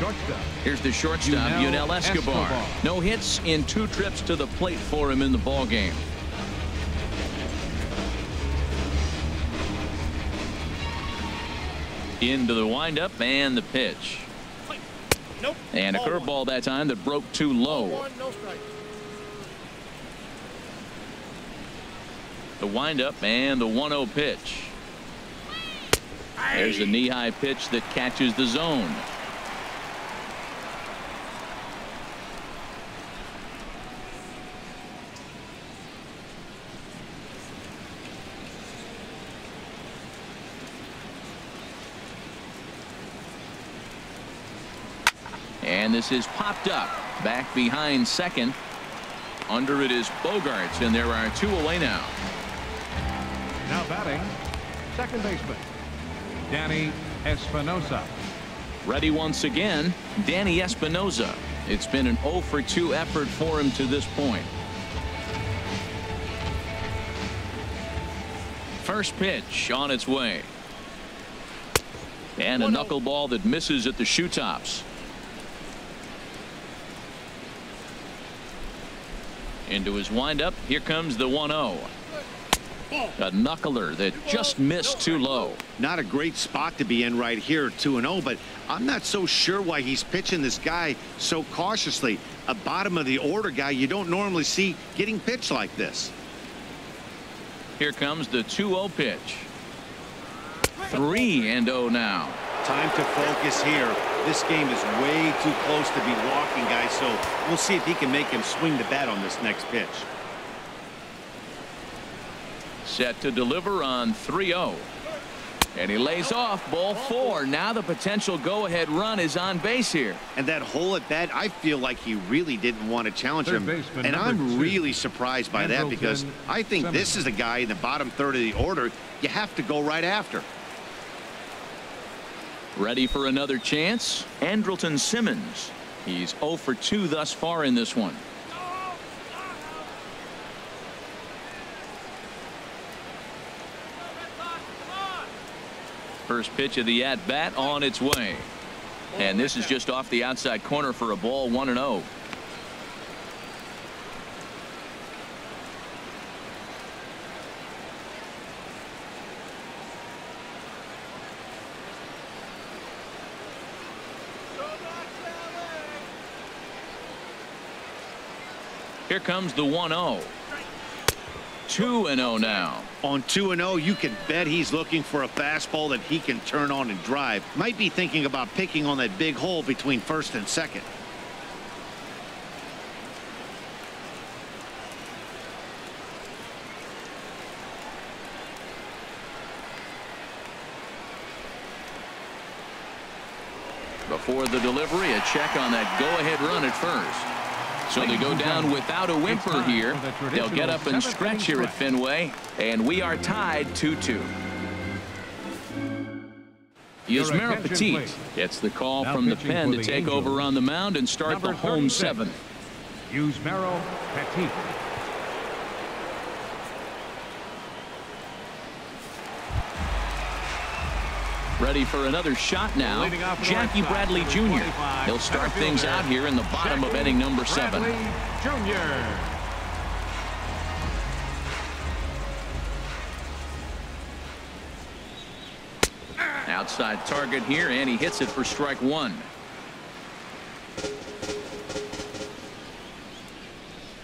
Shortstop. Here's the shortstop, Yunel Escobar. No hits in 2 trips to the plate for him in the ball game. Into the windup and the pitch. Nope. And a curveball that time that broke too low. No strike. The windup and the 1-0 pitch. There's a knee-high pitch that catches the zone. And this is popped up back behind second. Under it is Bogaerts, and there are 2 away now. Now batting, second baseman, Danny Espinosa. Ready once again, Danny Espinosa. It's been an 0 for 2 effort for him to this point. First pitch on its way. And a knuckleball that misses at the shoe tops. Into his windup. Here comes the 1-0. A knuckler that just missed too low. Not a great spot to be in right here, 2-0, but I'm not so sure why he's pitching this guy so cautiously. A bottom of the order guy you don't normally see getting pitched like this. Here comes the 2-0 pitch. 3-0 now. Time to focus here. This game is way too close to be walking, guys, so we'll see if he can make him swing the bat on this next pitch. Set to deliver on 3-0. And he lays off ball 4. Now the potential go-ahead run is on base here. And that hole at bat, I feel like he really didn't want to challenge him. And I'm really surprised by that because I think this is a guy in the bottom third of the order you have to go right after. Ready for another chance, Andrelton Simmons. He's 0 for 2 thus far in this one. First pitch of the at-bat on its way. And this is just off the outside corner for a ball, 1-0. Here comes the 1-0. 2-0 now. On 2-0, you can bet he's looking for a fastball that he can turn on and drive. Might be thinking about picking on that big hole between first and second. Before the delivery, a check on that go-ahead run at first. So they go down without a whimper here. They'll get up and stretch here at Fenway, and we are tied 2-2. Yusmero Petit gets the call from the pen to take over on the mound and start the home 7th. Yusmero Petit. Ready for another shot now, Jackie Bradley Jr. He'll start things out here in the bottom of inning number 7. Outside target here, and he hits it for strike one.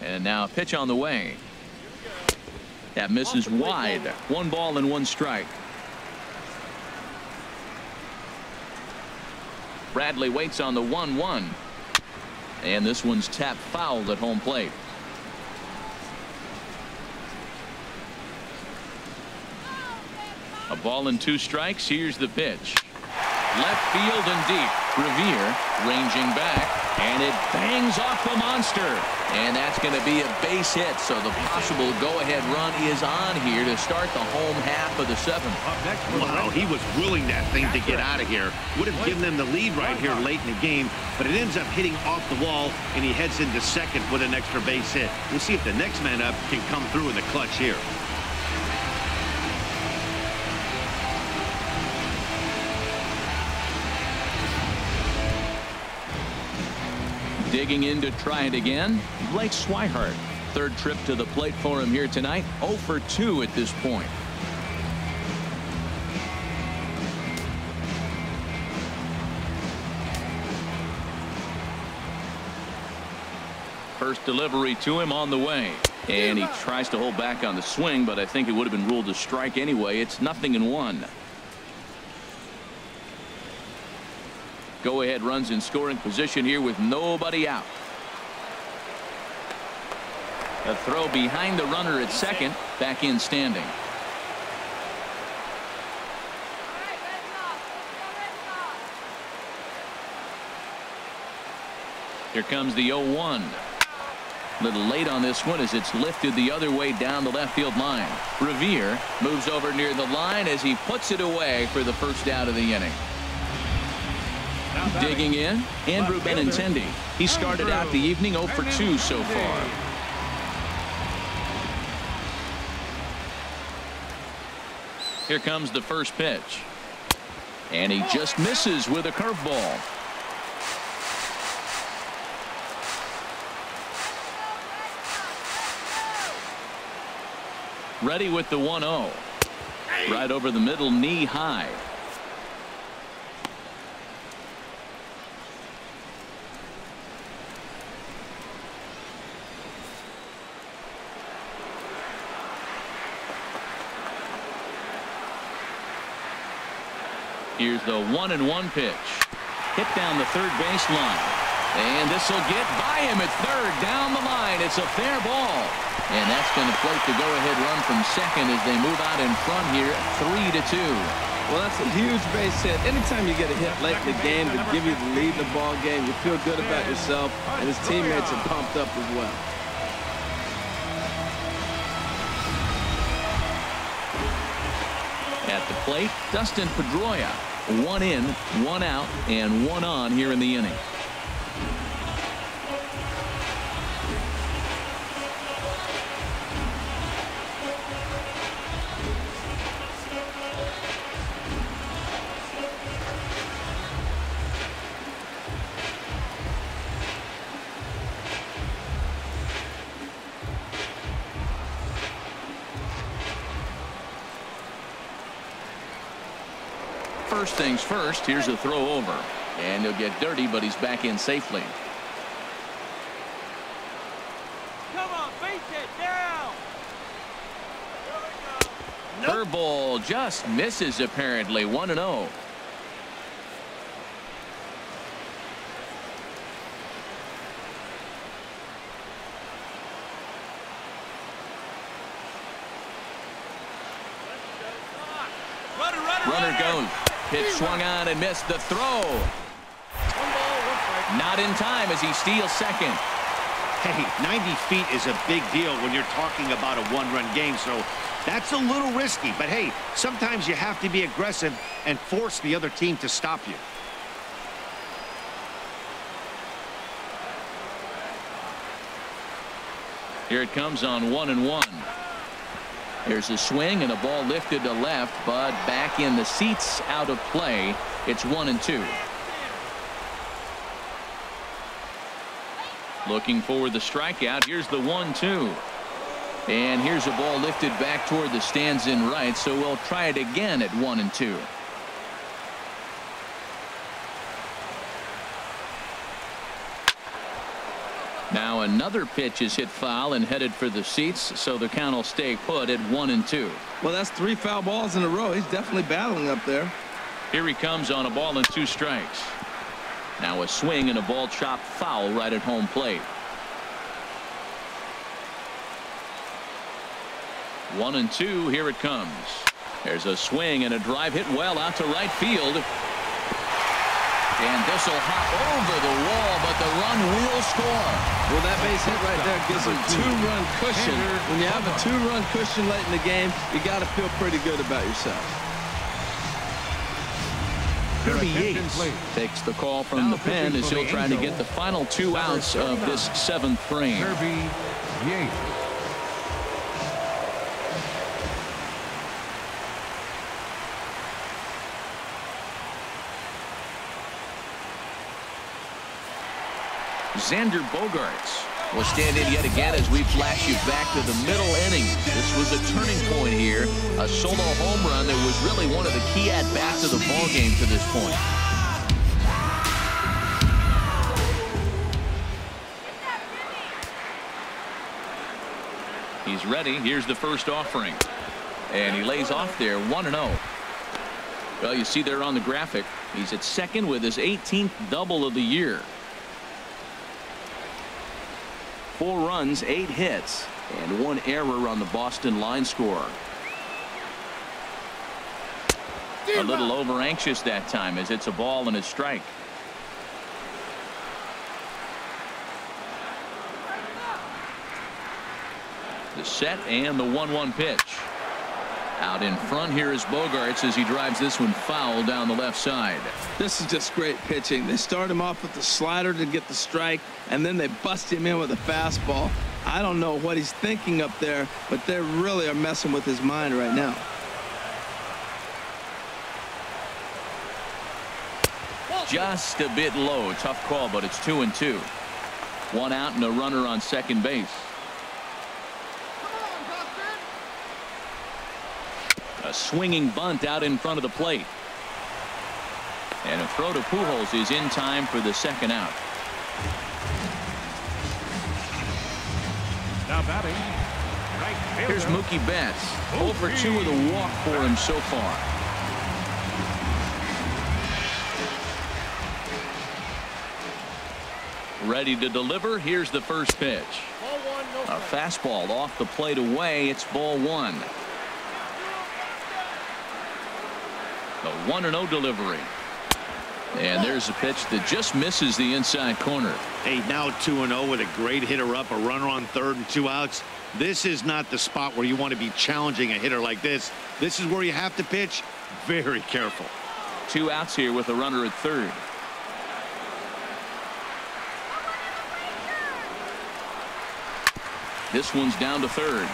And now a pitch on the way. That misses wide. One ball and one strike. Bradley waits on the 1-1. And this one's tapped fouled at home plate. A ball and two strikes. Here's the pitch. Left field and deep. Revere ranging back, and it bangs off the monster. And that's going to be a base hit, so the possible go-ahead run is on here to start the home half of the seventh. Wow, he was willing that thing to get out of here. Would have given them the lead right here late in the game, but it ends up hitting off the wall, and he heads into second with an extra base hit. We'll see if the next man up can come through in the clutch here. Digging in to try it again, Blake Swihart. Third trip to the plate for him here tonight. 0 for 2 at this point. First delivery to him on the way. And he tries to hold back on the swing, but I think it would have been ruled a strike anyway. It's 0-1. Go ahead runs in scoring position here with nobody out. A throw behind the runner at second, back in standing. Here comes the 0-1. A little late on this one as it's lifted the other way down the left field line. Revere moves over near the line as he puts it away for the first out of the inning. Digging in, Andrew Benintendi. He started out the evening 0 for 2 so far. Here comes the first pitch. And he just misses with a curveball. Ready with the 1-0. Right over the middle, knee high. Here's the 1-1 pitch. Hit down the third baseline. And this will get by him at third. Down the line. It's a fair ball. And that's going to plate the go-ahead run from second as they move out in front here 3-2. Well, that's a huge base hit. Anytime you get a hit late in the game to give you the lead in the ball game, you feel good about yourself, and his teammates are pumped up as well. At the plate, Dustin Pedroia. One in, one out, and one on here in the inning. First things first, here's a throw over, and he'll get dirty, but he's back in safely. Come on, face it down. Curveball just misses, apparently. 1-0. Runner goes. Pitch swung on and missed the throw. Not in time as he steals second. Hey, 90 feet is a big deal when you're talking about a one-run game, so that's a little risky. But, hey, sometimes you have to be aggressive and force the other team to stop you. Here it comes on 1-1. There's a swing and a ball lifted to left, but back in the seats, out of play. It's 1-2. Looking for the strikeout. Here's the 1-2. And here's a ball lifted back toward the stands in right, so we'll try it again at 1-2. Now another pitch is hit foul and headed for the seats, so the count will stay put at 1-2. Well, that's 3 foul balls in a row. He's definitely battling up there. Here he comes on a ball and 2 strikes. Now a swing and a ball chopped foul right at home plate. 1-2. Here it comes. There's a swing and a drive hit well out to right field. And this will hop over the wall, but the run will score. Well, that base hit right there gives him 2-run cushion. When you have a 2-run cushion late in the game, you got to feel pretty good about yourself. Kirby Yates takes the call from the pen as he'll try to get the final 2 outs of this 7th frame. Kirby Yates. Xander Bogaerts will stand in yet again as we flash you back to the middle inning. This was a turning point here, a solo home run that was really one of the key at-bats of the ballgame to this point. He's ready. Here's the first offering. And he lays off there 1-0. Well, you see there on the graphic, he's at second with his 18th double of the year. 4 runs, 8 hits, and 1 error on the Boston line score. A little over anxious that time as it's a ball and a strike. The set and the 1-1 pitch. Out in front here is Bogaerts as he drives this one foul down the left side. This is just great pitching. They start him off with the slider to get the strike, and then they bust him in with a fastball. I don't know what he's thinking up there, but they really are messing with his mind right now. Just a bit low. Tough call, but it's 2-2. 1 out and a runner on second base. A swinging bunt out in front of the plate. And a throw to Pujols is in time for the second out. Now batting, right fielder. Here's Mookie Betts. 0 for 2 with a walk for him so far. Ready to deliver. Here's the first pitch. A fastball off the plate away. It's ball 1. The 1-0 delivery. And there's a pitch that just misses the inside corner. Hey, now 2-0 with a great hitter up, a runner on third and 2 outs. This is not the spot where you want to be challenging a hitter like this. This is where you have to pitch very careful. 2 outs here with a runner at third. This one's down to third.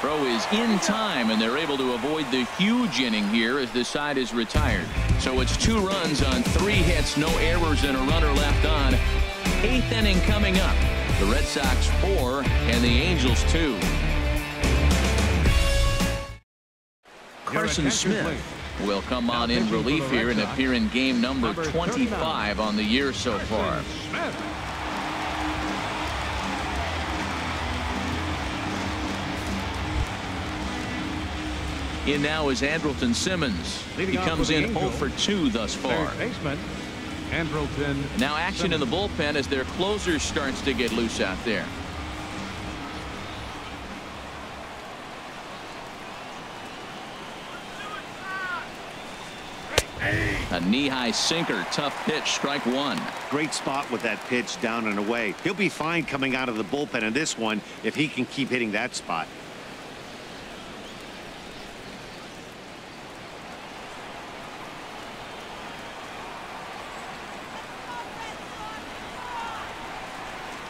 Throw is in time, and they're able to avoid the huge inning here as the side is retired. So it's 2 runs on 3 hits, no errors, and a runner left on. 8th inning coming up. The Red Sox 4 and the Angels 2. Carson Smith will come on in relief here and appear in game number 25 on the year so far. In now is Andrelton Simmons. He comes in 0 for 2 thus far. Now action in the bullpen as their closer starts to get loose out there. A knee-high sinker, tough pitch, strike 1. Great spot with that pitch down and away. He'll be fine coming out of the bullpen in this one if he can keep hitting that spot.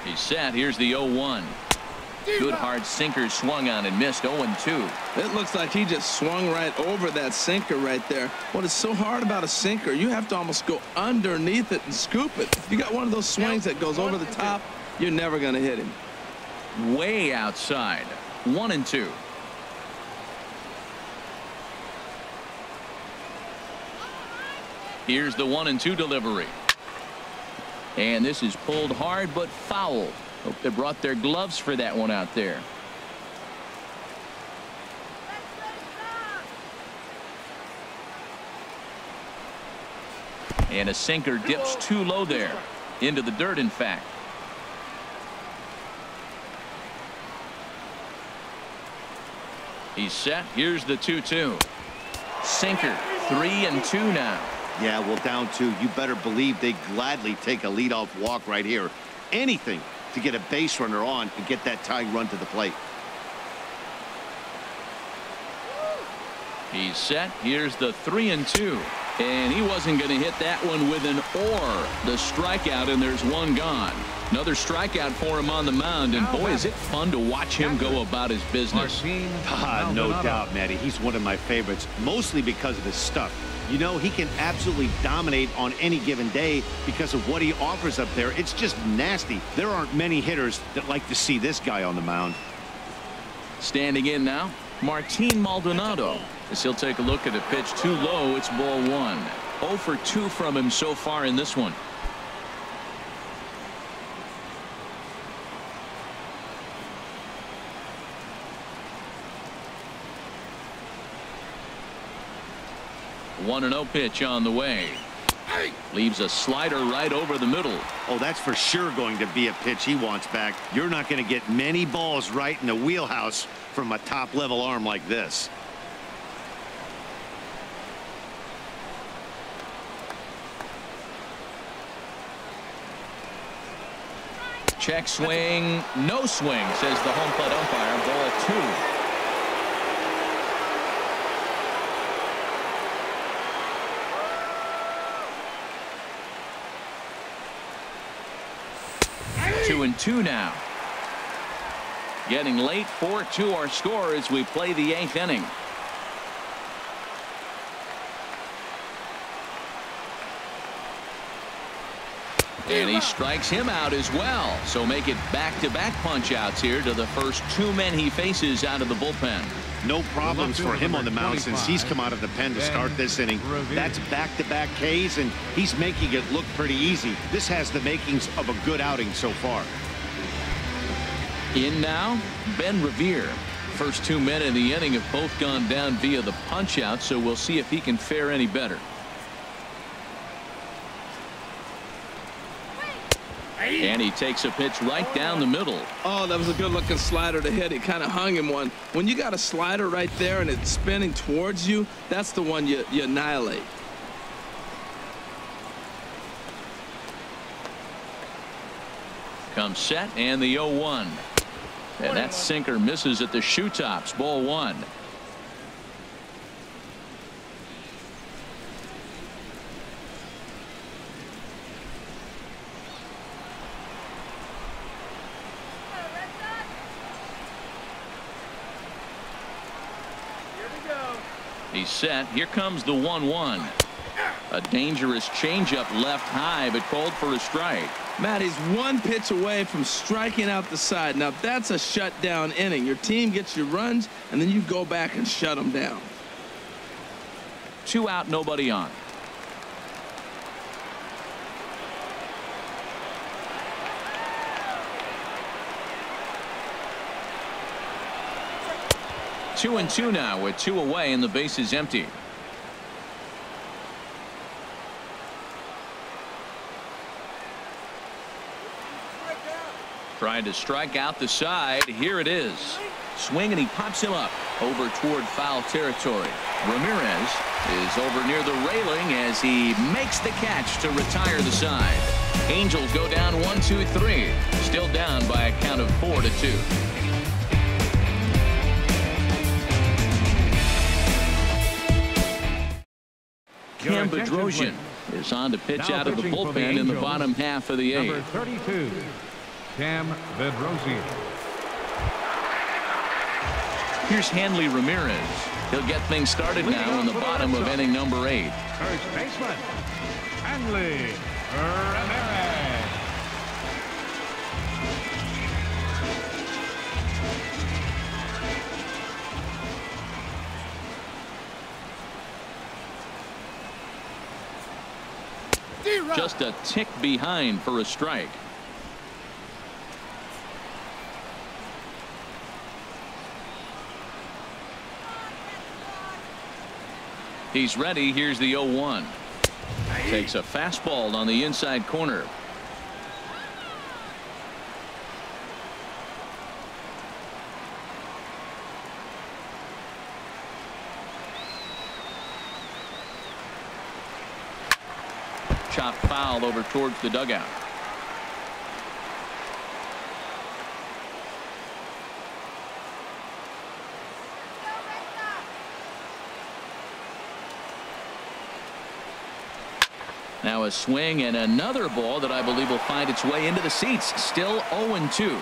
He's set. Here's the 0-1. Good hard sinker swung on and missed. 0-2. It looks like he just swung right over that sinker right there. What is so hard about a sinker? You have to almost go underneath it and scoop it. If you got one of those swings that goes over the top, you're never going to hit him. Way outside. 1-2. Here's the 1-2 delivery. And this is pulled hard but foul. Hope they brought their gloves for that one out there. And a sinker dips too low there, into the dirt, in fact. He's set. Here's the 2-2. Sinker. 3-2 now. Yeah, well, down two. You better believe they gladly take a leadoff walk right here. Anything to get a base runner on and get that tying run to the plate. He's set. Here's the 3-2. And he wasn't going to hit that one with an or. The strikeout, and there's one gone. Another strikeout for him on the mound, and boy, is it fun to watch him go about his business. No doubt, Matty. He's one of my favorites, mostly because of his stuff. You know, he can absolutely dominate on any given day because of what he offers up there. It's just nasty. There aren't many hitters that like to see this guy on the mound. Standing in now, Martin Maldonado. As he'll take a look at a pitch too low, it's ball one. 0 for 2 from him so far in this one. One and 0 pitch on the way. Leaves a slider right over the middle. Oh, that's for sure going to be a pitch he wants back. You're not going to get many balls right in the wheelhouse from a top-level arm like this. Check swing, no swing, says the home plate umpire. Ball two. 2-2 now. Getting late, 4-2 our score as we play the 8th inning. And he strikes him out as well. So make it back-to-back punch-outs here to the first two men he faces out of the bullpen. No problems for him on the mound since he's come out of the pen to start this inning. That's back-to-back Ks, and he's making it look pretty easy. This has the makings of a good outing so far. In now, Ben Revere. First two men in the inning have both gone down via the punch-out, so we'll see if he can fare any better. And he takes a pitch right down the middle. Oh, that was a good looking slider to hit. It kind of hung him one. When you got a slider right there and it's spinning towards you, that's the one you annihilate. Comes set, and the 0-1. And that sinker misses at the shoe tops. Ball one. He's set. Here comes the 1-1. A dangerous changeup left high, but called for a strike. Matt, he's one pitch away from striking out the side. Now, that's a shutdown inning. Your team gets your runs, and then you go back and shut them down. Two out, nobody on. Two and two now with two away and the base is empty. Trying to strike out the side. Here it is. Swing, and he pops him up over toward foul territory. Ramirez is over near the railing as he makes the catch to retire the side. Angels go down 1-2-3. Still down by a count of 4-2. Cam Bedrosian is on to pitch out of the bullpen in the bottom half of the 8th. Number 32, Cam Bedrosian. Here's Hanley Ramirez. He'll get things started now in the bottom of inning number 8. First baseman, Hanley Ramirez. Just a tick behind for a strike. He's ready. Here's the 0-1. Takes a fastball on the inside corner. Chop foul over towards the dugout. Now a swing and another ball that I believe will find its way into the seats. Still 0-2.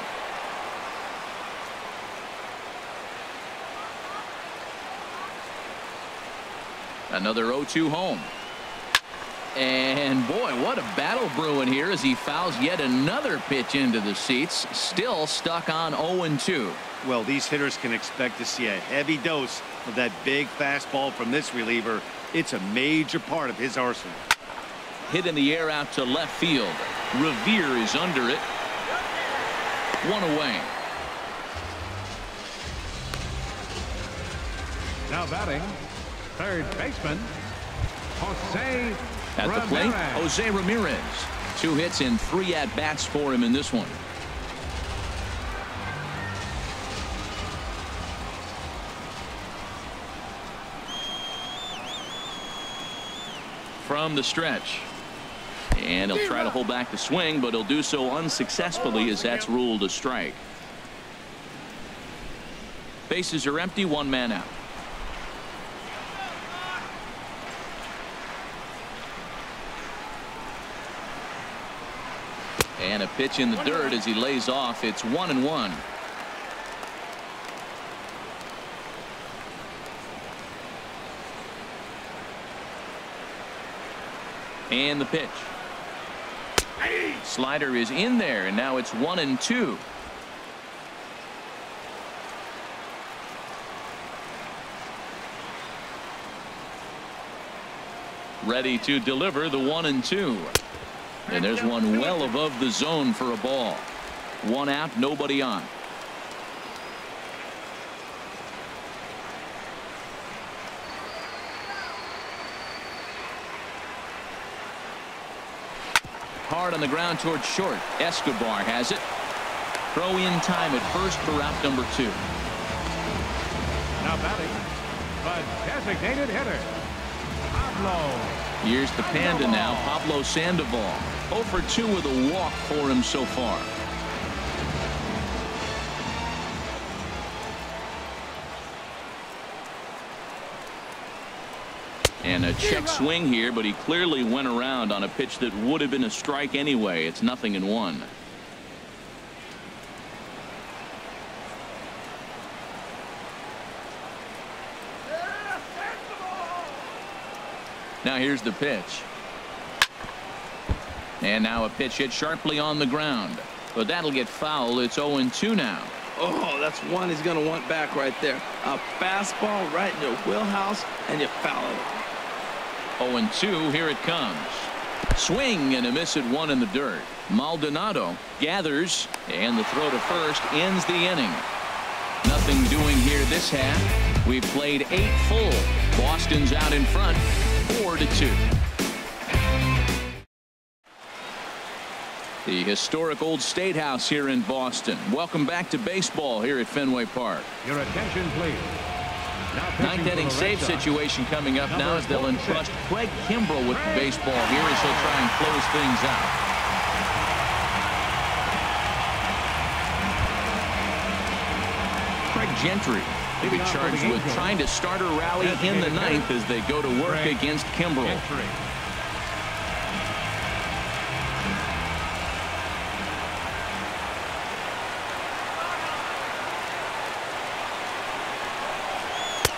Another 0-2 home. And boy, what a battle brewing here as he fouls yet another pitch into the seats. Still stuck on 0-2. Well, these hitters can expect to see a heavy dose of that big fastball from this reliever. It's a major part of his arsenal. Hit in the air out to left field. Revere is under it. One away. Now batting, third baseman, Jose. At the plate, Jose Ramirez. Two hits and three at-bats for him in this one. From the stretch. And he'll try to hold back the swing, but he'll do so unsuccessfully as that's ruled a strike. Bases are empty, one man out. And a pitch in the dirt as he lays off. It's 1-1. And the pitch. Slider is in there, and now it's 1-2. Ready to deliver the 1-2. And there's one well above the zone for a ball. One out, nobody on. Hard on the ground towards short. Escobar has it. Throw in time at first for route number 2. Now batting, but designated hitter, Pablo. Here's the Panda now, Pablo Sandoval. 0 for 2 with a walk for him so far. And a check swing here, but he clearly went around on a pitch that would have been a strike anyway. It's 0-1. Now here's the pitch. And now a pitch hit sharply on the ground. But that'll get foul. It's 0-2 now. Oh, that's one he's going to want back right there. A fastball right in your wheelhouse, and you foul it. 0-2, here it comes. Swing and a miss at one in the dirt. Maldonado gathers, and the throw to first ends the inning. Nothing doing here this half. We've played 8 full. Boston's out in front. 4-2. The historic Old State House here in Boston. Welcome back to baseball here at Fenway Park. Your attention, please. Ninth inning save situation coming up now as they'll entrust Craig Kimbrell with the baseball here as he'll try and close things out. Craig Gentry. They'll be charged with trying to start a rally in the 9th as they go to work against Kimbrell.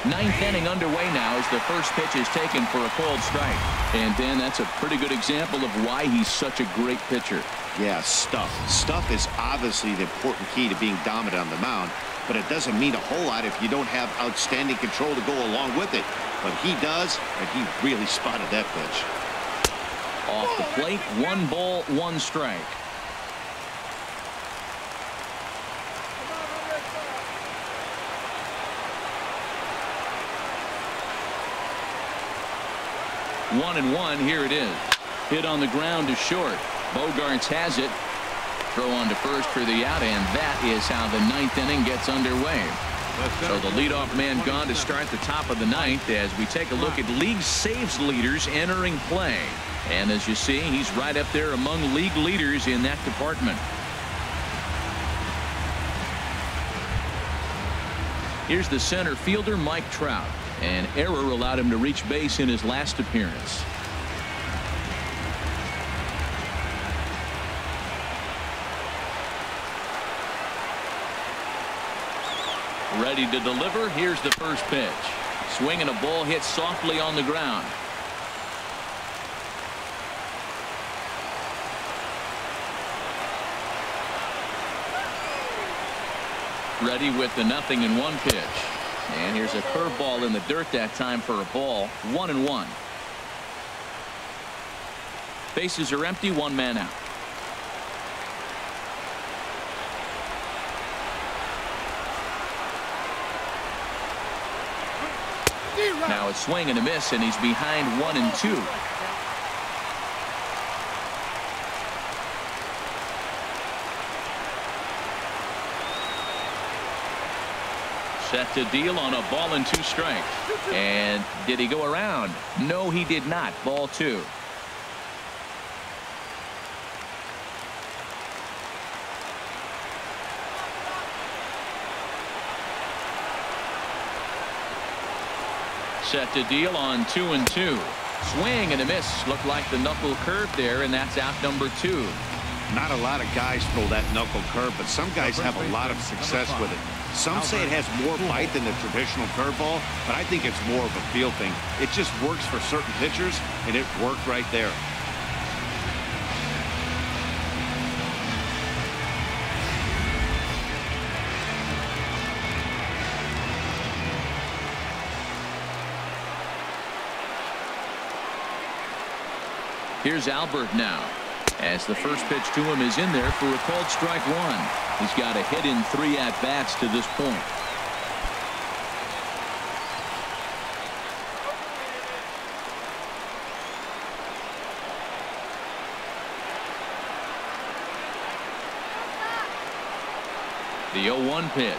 Ninth inning underway now as the first pitch is taken for a called strike. And Dan, that's a pretty good example of why he's such a great pitcher. Yeah, stuff. Stuff is obviously the important key to being dominant on the mound. But it doesn't mean a whole lot if you don't have outstanding control to go along with it. But he does, and he really spotted that pitch. Off the plate, 1 ball, 1 strike. One and one, here it is. Hit on the ground to short. Bogaerts has it. Throw on to first for the out, and that is how the ninth inning gets underway. So the leadoff man gone to start the top of the ninth as we take a look at league saves leaders entering play. And as you see, he's right up there among league leaders in that department. Here's the center fielder, Mike Trout. An error allowed him to reach base in his last appearance. Ready to deliver. Here's the first pitch. Swinging a ball hit softly on the ground. Ready with the 0-1 pitch. And here's a curveball in the dirt that time for a ball. 1-1. Bases are empty. One man out. Now it's swing and a miss, and he's behind 1-2. Set to deal on a 1-2 strike. And did he go around? No, he did not. Ball 2. Set to deal on 2-2. Swing and a miss. Looked like the knuckle curve there, and that's out number 2. Not a lot of guys throw that knuckle curve, but some guys have a lot of success with it. Some say it has more bite than the traditional curveball, but I think it's more of a feel thing. It just works for certain pitchers, and it worked right there. Here's Albert now, as the first pitch to him is in there for a called strike 1. He's got a hit in 3 at-bats to this point. The 0-1 pitch,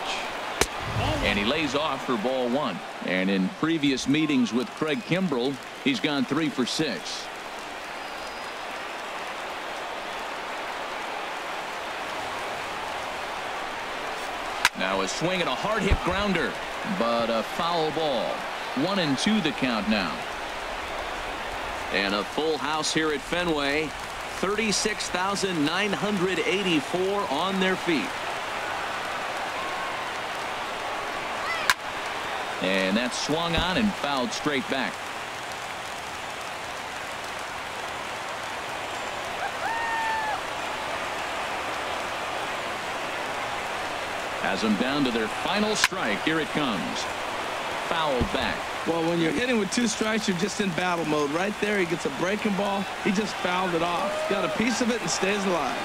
and he lays off for ball 1. And in previous meetings with Craig Kimbrell, he's gone 3 for 6. Now a swing and a hard-hit grounder, but a foul ball. 1-2 the count now. And a full house here at Fenway. 36,984 on their feet. And that swung on and fouled straight back. Has them down to their final strike. Here it comes. Foul back. Well, when you're hitting with 2 strikes, you're just in battle mode. Right there, he gets a breaking ball. He just fouled it off. Got a piece of it and stays alive.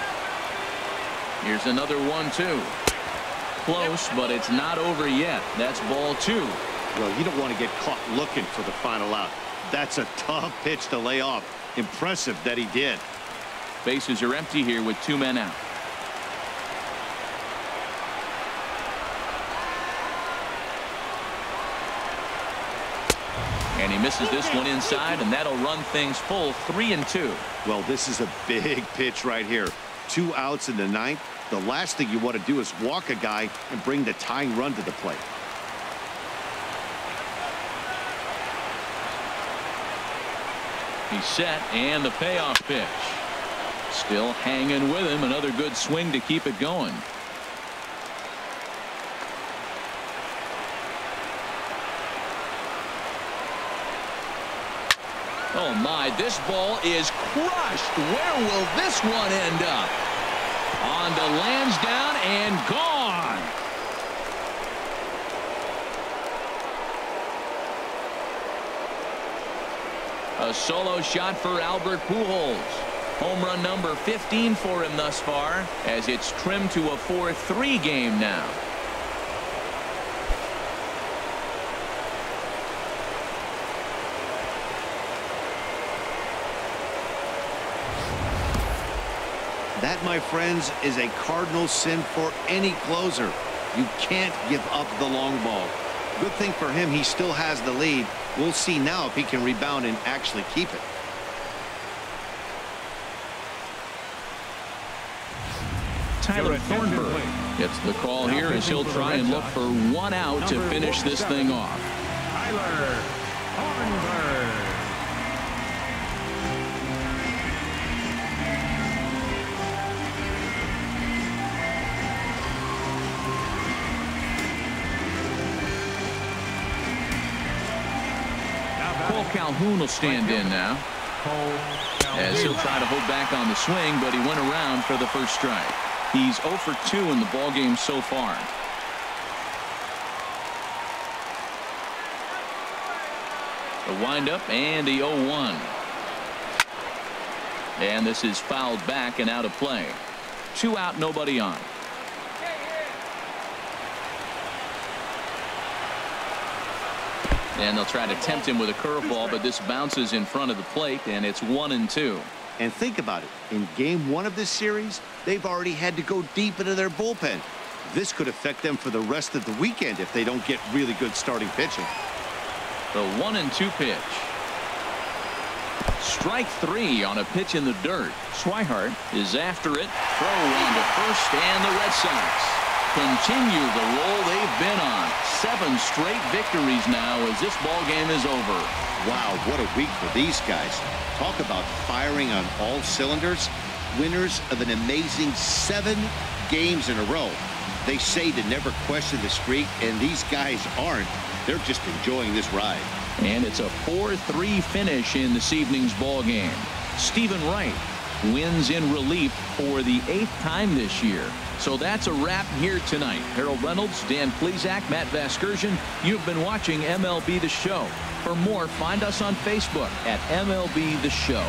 Here's another 1-2. Close, but it's not over yet. That's ball 2. Well, you don't want to get caught looking for the final out. That's a tough pitch to lay off. Impressive that he did. Bases are empty here with 2 men out. And he misses this one inside, and that'll run things full. 3-2. Well, this is a big pitch right here. 2 outs in the 9th. The last thing you want to do is walk a guy and bring the tying run to the plate. He's set, and the payoff pitch. Still hanging with him. Another good swing to keep it going. Oh, my, this ball is crushed. Where will this one end up? On to Lansdowne and gone. A A solo shot for Albert Pujols. Home run number 15 for him thus far, as it's trimmed to a 4-3 game now. That, my friends, is a cardinal sin for any closer. You can't give up the long ball. Good thing for him, he still has the lead. We'll see now if he can rebound and actually keep it. Tyler Thornburg gets the call here as he'll try and look for one out to finish this thing off. Tyler Thornburg. Calhoun will stand in now as he'll try to hold back on the swing, but he went around for the first strike. He's 0 for 2 in the ballgame so far. The windup and the 0-1. And this is fouled back and out of play. 2 out, nobody on. And they'll try to tempt him with a curveball, but this bounces in front of the plate, and it's 1-2. And think about it. In game one of this series, they've already had to go deep into their bullpen. This could affect them for the rest of the weekend if they don't get really good starting pitching. The 1-2 pitch. Strike three on a pitch in the dirt. Swihart is after it. Throw into first, and the Red Sox continue the roll they've been on. 7 straight victories now as this ball game is over. Wow, what a week for these guys. Talk about firing on all cylinders. Winners of an amazing 7 games in a row. They say to never question the streak, and these guys aren't. They're just enjoying this ride. And it's a 4-3 finish in this evening's ball game. Stephen Wright wins in relief for the 8th time this year. So that's a wrap here tonight. Harold Reynolds, Dan Plesac, Matt Vasgersian. You've been watching MLB The Show. For more, find us on Facebook at MLB The Show.